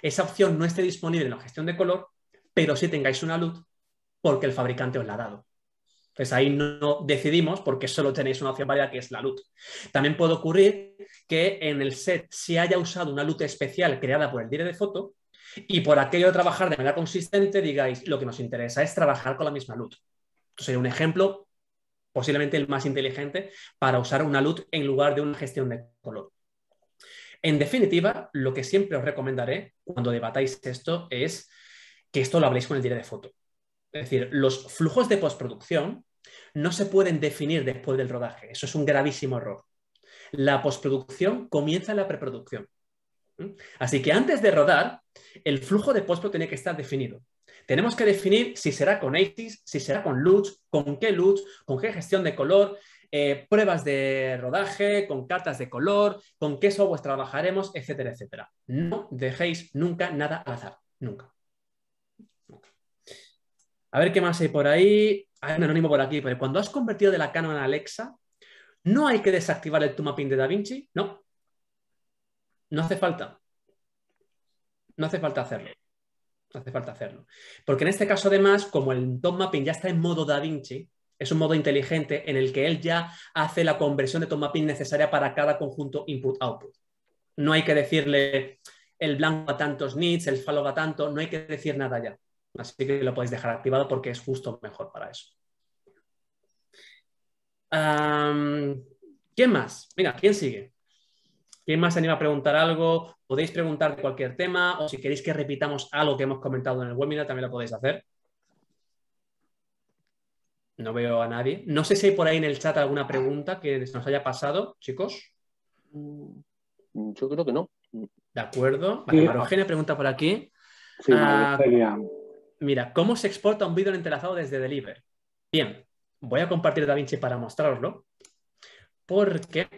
esa opción no esté disponible en la gestión de color, pero sí tengáis una LUT porque el fabricante os la ha dado. Entonces ahí no decidimos porque solo tenéis una opción válida que es la LUT. También puede ocurrir que en el set se haya usado una LUT especial creada por el director de foto y por aquello de trabajar de manera consistente digáis lo que nos interesa es trabajar con la misma LUT. Entonces sería un ejemplo posiblemente el más inteligente para usar una LUT en lugar de una gestión de color. En definitiva, lo que siempre os recomendaré cuando debatáis esto es que esto lo habléis con el director de foto. Es decir, los flujos de postproducción no se pueden definir después del rodaje. Eso es un gravísimo error. La postproducción comienza en la preproducción. Así que antes de rodar, el flujo de postproducción tiene que estar definido. Tenemos que definir si será con ACES, si será con LUT, con qué LUT, con qué gestión de color, pruebas de rodaje, con cartas de color, con qué software trabajaremos, etcétera, etcétera. No dejéis nunca nada al azar, nunca. A ver qué más hay por ahí. Hay un anónimo por aquí, pero cuando has convertido de la Canon a Alexa, ¿no hay que desactivar el Tool Mapping de DaVinci? No. No hace falta. No hace falta hacerlo. No hace falta hacerlo. Porque en este caso, además, como el Tool Mapping ya está en modo DaVinci, es un modo inteligente en el que él ya hace la conversión de Tool Mapping necesaria para cada conjunto input-output. No hay que decirle el blanco a tantos nits, el fallo a tanto, no hay que decir nada ya. Así que lo podéis dejar activado porque es justo mejor para eso. ¿Quién más? Mira, ¿quién sigue? ¿Quién más se anima a preguntar algo? Podéis preguntar de cualquier tema o si queréis que repitamos algo que hemos comentado en el webinar también lo podéis hacer. No veo a nadie. No sé si hay por ahí en el chat alguna pregunta que se nos haya pasado, chicos. Yo creo que no. De acuerdo. Vale, Marogene pregunta por aquí. Sí, mira, ¿cómo se exporta un vídeo entrelazado desde Deliver? Bien, voy a compartir DaVinci para mostraroslo. Porque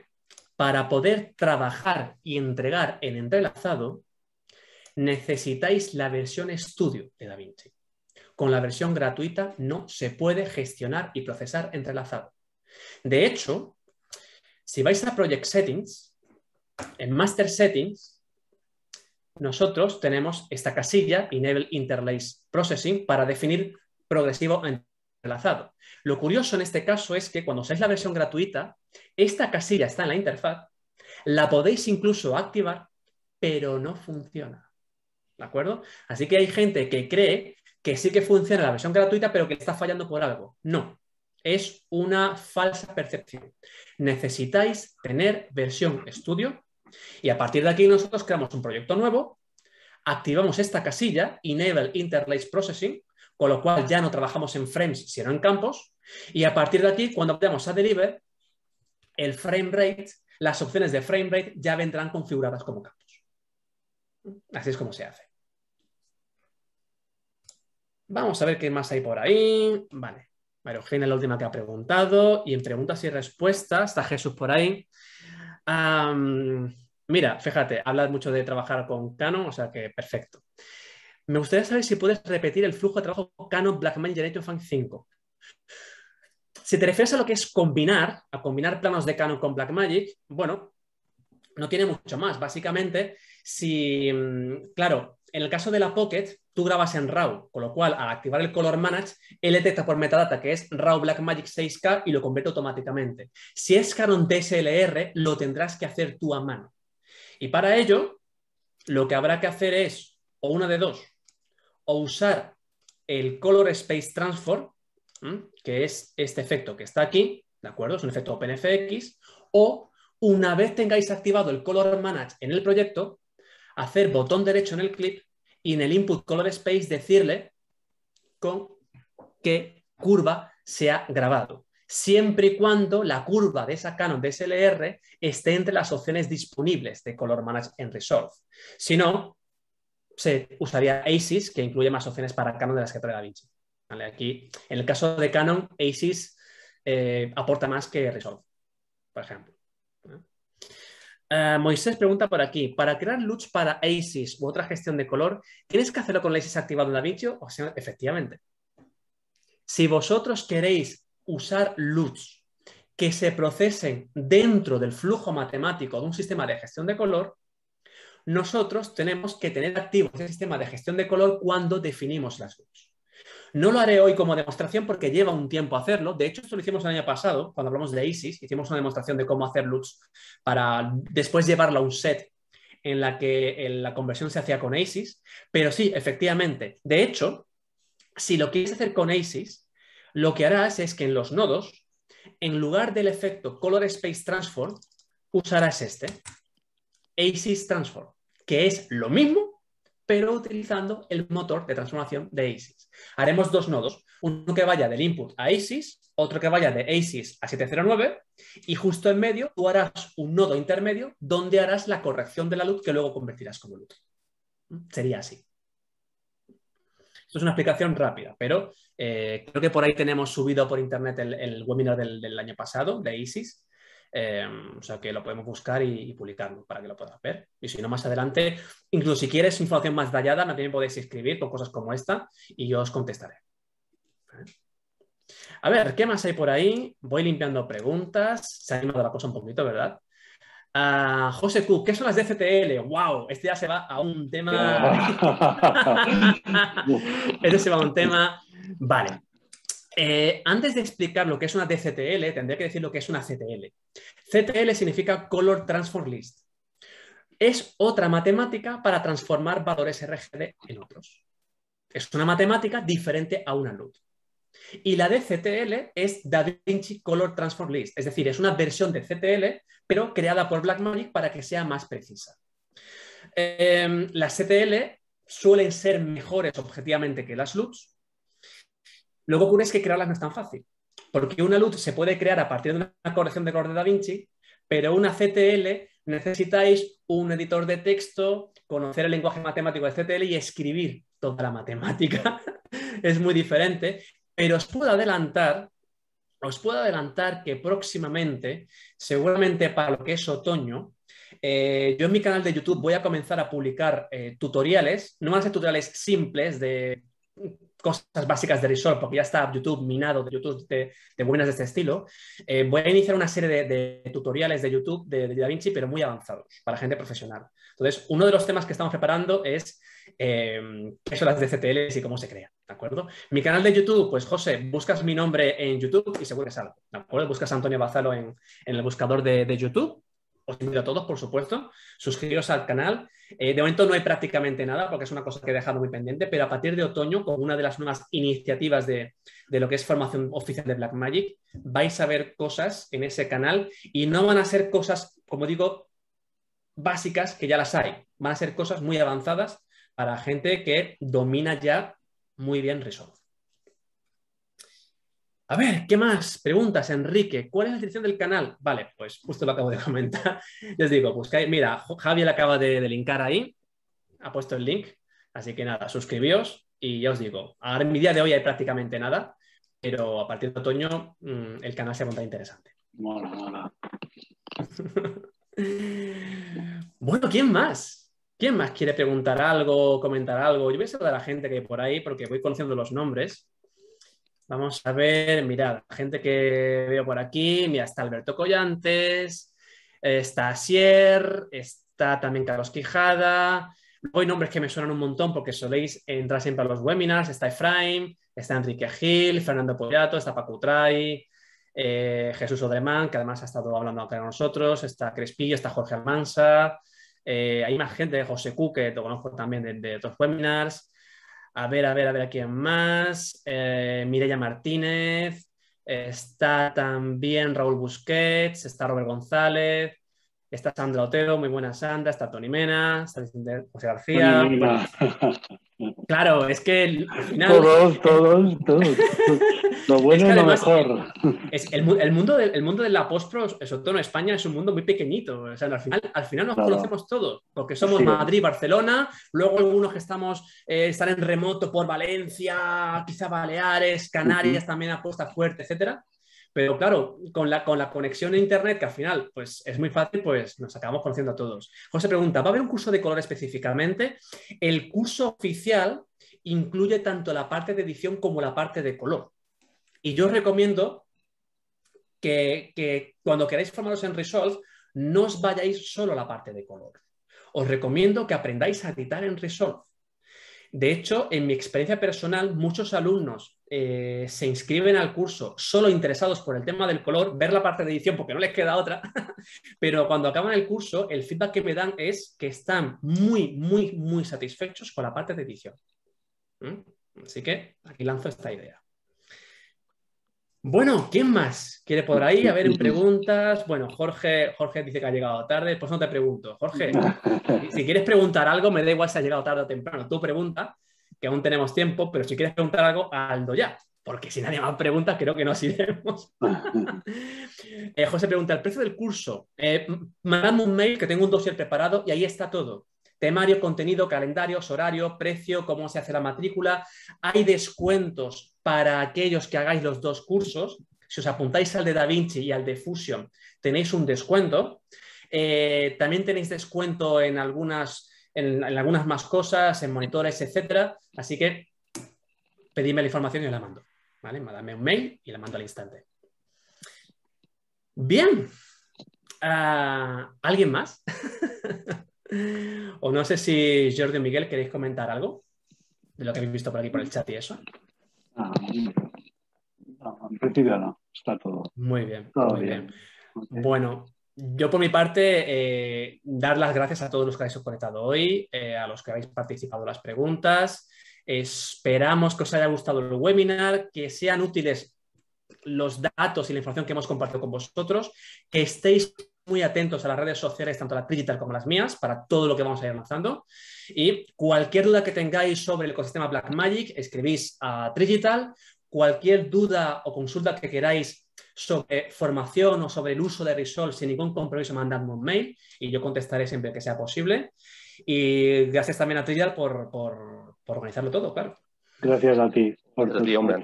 para poder trabajar y entregar en entrelazado, necesitáis la versión Studio de DaVinci. Con la versión gratuita no se puede gestionar y procesar entrelazado. De hecho, si vais a Project Settings, en Master Settings, nosotros tenemos esta casilla, Enable Interlace Processing, para definir progresivo entrelazado. Lo curioso en este caso es que cuando usáis la versión gratuita, esta casilla está en la interfaz, la podéis incluso activar, pero no funciona. ¿De acuerdo? Así que hay gente que cree que sí que funciona la versión gratuita, pero que está fallando por algo. No, es una falsa percepción. Necesitáis tener versión Studio y a partir de aquí nosotros creamos un proyecto nuevo, activamos esta casilla, Enable Interlace Processing, con lo cual ya no trabajamos en frames, sino en campos, y a partir de aquí, cuando vayamos a Deliver, el frame rate, las opciones de frame rate ya vendrán configuradas como campos. Así es como se hace. Vamos a ver qué más hay por ahí. Vale. María Eugenia es la última que ha preguntado. Y en preguntas y respuestas está Jesús por ahí. Mira, fíjate, hablas mucho de trabajar con Canon, o sea que perfecto. Me gustaría saber si puedes repetir el flujo de trabajo Canon Blackmagic Generation 5. Si te refieres a lo que es combinar planos de Canon con Blackmagic, bueno, no tiene mucho más. Básicamente, si, claro, en el caso de la Pocket, tú grabas en RAW, con lo cual al activar el Color Manage, él detecta por metadata que es RAW Blackmagic 6K y lo convierte automáticamente. Si es Canon DSLR, lo tendrás que hacer tú a mano. Y para ello, lo que habrá que hacer es, o una de dos, o usar el Color Space Transform, que es este efecto que está aquí, ¿de acuerdo? Es un efecto OpenFX. O una vez tengáis activado el Color Manage en el proyecto, hacer botón derecho en el clip y en el Input Color Space decirle con qué curva se ha grabado, siempre y cuando la curva de esa Canon DSLR esté entre las opciones disponibles de Color Manage en Resolve. Si no, se usaría ACES, que incluye más opciones para Canon de las que trae DaVinci. ¿Vale? Aquí, en el caso de Canon, ACES aporta más que Resolve, por ejemplo. Moisés pregunta por aquí, ¿para crear LUTs para ACES u otra gestión de color, tienes que hacerlo con el ACES activado en DaVinci? O sea, efectivamente. Si vosotros queréis usar LUTs que se procesen dentro del flujo matemático de un sistema de gestión de color, nosotros tenemos que tener activo ese sistema de gestión de color cuando definimos las LUTs. No lo haré hoy como demostración porque lleva un tiempo hacerlo. De hecho, esto lo hicimos el año pasado, cuando hablamos de ACES, hicimos una demostración de cómo hacer LUTs para después llevarlo a un set en la que la conversión se hacía con ACES. Pero sí, efectivamente. De hecho, si lo quieres hacer con ACES, lo que harás es que en los nodos, en lugar del efecto Color Space Transform, usarás este, ACES Transform, que es lo mismo, pero utilizando el motor de transformación de ACES. Haremos dos nodos, uno que vaya del input a ACES, otro que vaya de ACES a 709, y justo en medio tú harás un nodo intermedio donde harás la corrección de la LUT que luego convertirás como LUT. Sería así. Esto es una explicación rápida, pero creo que por ahí tenemos subido por internet el webinar del año pasado de ACES. O sea que lo podemos buscar y publicarlo para que lo puedas ver. Y si no, más adelante, incluso si quieres información más detallada, también podéis escribir con cosas como esta y yo os contestaré. A ver, ¿qué más hay por ahí? Voy limpiando preguntas. Se ha animado la cosa un poquito, ¿verdad? José Q, ¿qué son las DCTL? ¡Wow! Este ya se va a un tema. Este se va a un tema. Vale. Antes de explicar lo que es una DCTL, tendría que decir lo que es una CTL. CTL significa Color Transform List. Es otra matemática para transformar valores RGB en otros. Es una matemática diferente a una LUT. Y la DCTL es DaVinci Color Transform List. Es decir, es una versión de CTL, pero creada por Blackmagic para que sea más precisa. Las CTL suelen ser mejores objetivamente que las LUTs. Lo que ocurre es que crearlas no es tan fácil, porque una LUT se puede crear a partir de una corrección de color de DaVinci, pero una CTL necesitáis un editor de texto, conocer el lenguaje matemático de CTL y escribir toda la matemática. Es muy diferente, pero os puedo adelantar que próximamente, seguramente para lo que es otoño, yo en mi canal de YouTube voy a comenzar a publicar tutoriales, no van a ser tutoriales simples de cosas básicas de Resolve, porque ya está YouTube minado de YouTube de webinars de este estilo. Voy a iniciar una serie de tutoriales de YouTube de DaVinci, pero muy avanzados, para gente profesional. Entonces, uno de los temas que estamos preparando es qué son las DCTLs y cómo se crean, ¿de acuerdo? Mi canal de YouTube, pues José, buscas mi nombre en YouTube y seguro que salgo, ¿de acuerdo? Buscas a Antonio Bazalo en el buscador de YouTube. Os invito a todos, por supuesto, suscribiros al canal. De momento no hay prácticamente nada porque es una cosa que he dejado muy pendiente, pero a partir de otoño, con una de las nuevas iniciativas de lo que es formación oficial de Blackmagic, vais a ver cosas en ese canal y no van a ser cosas, como digo, básicas que ya las hay. Van a ser cosas muy avanzadas para gente que domina ya muy bien Resolve. A ver, ¿qué más? Preguntas, Enrique. ¿Cuál es la dirección del canal? Vale, pues justo lo acabo de comentar. Les digo, buscáis. Mira, Javier acaba de linkar ahí. Ha puesto el link. Así que nada, suscribíos y ya os digo. Ahora en mi día de hoy hay prácticamente nada, pero a partir de otoño el canal se monta interesante. Mola, mola. Bueno, ¿quién más? ¿Quién más quiere preguntar algo, comentar algo? Yo voy a saludar a la gente que hay por ahí porque voy conociendo los nombres. Vamos a ver, mirad, gente que veo por aquí, mira, está Alberto Collantes, está Sier, está también Carlos Quijada, luego hay nombres que me suenan un montón porque soléis entrar siempre a los webinars, está Efraín, está Enrique Gil, Fernando Pollato, está Pacutray, Jesús Odremán, que además ha estado hablando acá con nosotros, está Crespillo, está Jorge Almansa, hay más gente, José Q, que lo conozco también de otros webinars. A ver, ¿quién más? Mireia Martínez, está también Raúl Busquets, está Robert González, está Sandra Otero, muy buena Sandra, está Tony Mena, está José García. Claro, es que al final... Todos. Lo bueno es que además, lo mejor. Es el mundo de la post-pro, sobre todo en España, es un mundo muy pequeñito. O sea, al final nos conocemos todos, porque somos Madrid, Barcelona, luego algunos que están en remoto por Valencia, quizá Baleares, Canarias, también apuesta fuerte, etcétera. Pero claro, con la conexión a internet, que al final pues, es muy fácil, pues nos acabamos conociendo a todos. José pregunta, ¿va a haber un curso de color específicamente? El curso oficial incluye tanto la parte de edición como la parte de color. Y yo os recomiendo que cuando queráis formaros en Resolve, no os vayáis solo a la parte de color. Os recomiendo que aprendáis a editar en Resolve. De hecho, en mi experiencia personal, muchos alumnos se inscriben al curso solo interesados por el tema del color, ver la parte de edición porque no les queda otra, pero cuando acaban el curso, el feedback que me dan es que están muy satisfechos con la parte de edición. Así que aquí lanzo esta idea. Bueno, ¿quién más quiere por ahí? A ver, en preguntas. Bueno, Jorge dice que ha llegado tarde. Pues no te pregunto. Jorge, si quieres preguntar algo, me da igual si has llegado tarde o temprano. Tú pregunta, que aún tenemos tiempo, pero si quieres preguntar algo, hazlo ya. Porque si nadie más pregunta, creo que nos iremos. José pregunta, ¿el precio del curso? Mandadme un mail que tengo un dossier preparado y ahí está todo. Temario, contenido, calendarios, horario, precio, cómo se hace la matrícula. Hay descuentos para aquellos que hagáis los dos cursos. Si os apuntáis al de DaVinci y al de Fusion, tenéis un descuento. También tenéis descuento en algunas más cosas, en monitores, etcétera. Así que pedidme la información y os la mando. ¿Vale? Mandadme un mail y la mando al instante. Bien. ¿Alguien más? O no sé si Jordi o Miguel queréis comentar algo de lo que habéis visto por aquí por el chat y eso. No, en principio no, está todo. Muy bien. Bueno, yo por mi parte dar las gracias a todos los que habéis conectado hoy, a los que habéis participado en las preguntas. Esperamos que os haya gustado el webinar, que sean útiles los datos y la información que hemos compartido con vosotros, que estéis muy atentos a las redes sociales, tanto a la Trigital como a las mías, para todo lo que vamos a ir lanzando. Y cualquier duda que tengáis sobre el ecosistema Blackmagic, escribís a Trigital. Cualquier duda o consulta que queráis sobre formación o sobre el uso de Resolve, sin ningún compromiso, mandadme un mail y yo contestaré siempre que sea posible. Y gracias también a Trigital por organizarlo todo, claro. Gracias a ti. Gracias a ti, hombre.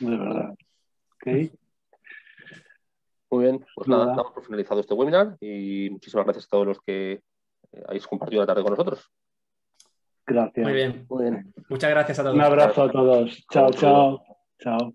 De verdad. ¿Okay? Muy bien, pues nada, damos por finalizado este webinar y muchísimas gracias a todos los que habéis compartido la tarde con nosotros. Gracias. Muy bien. Muchas gracias a todos. Un abrazo a todos. Chao.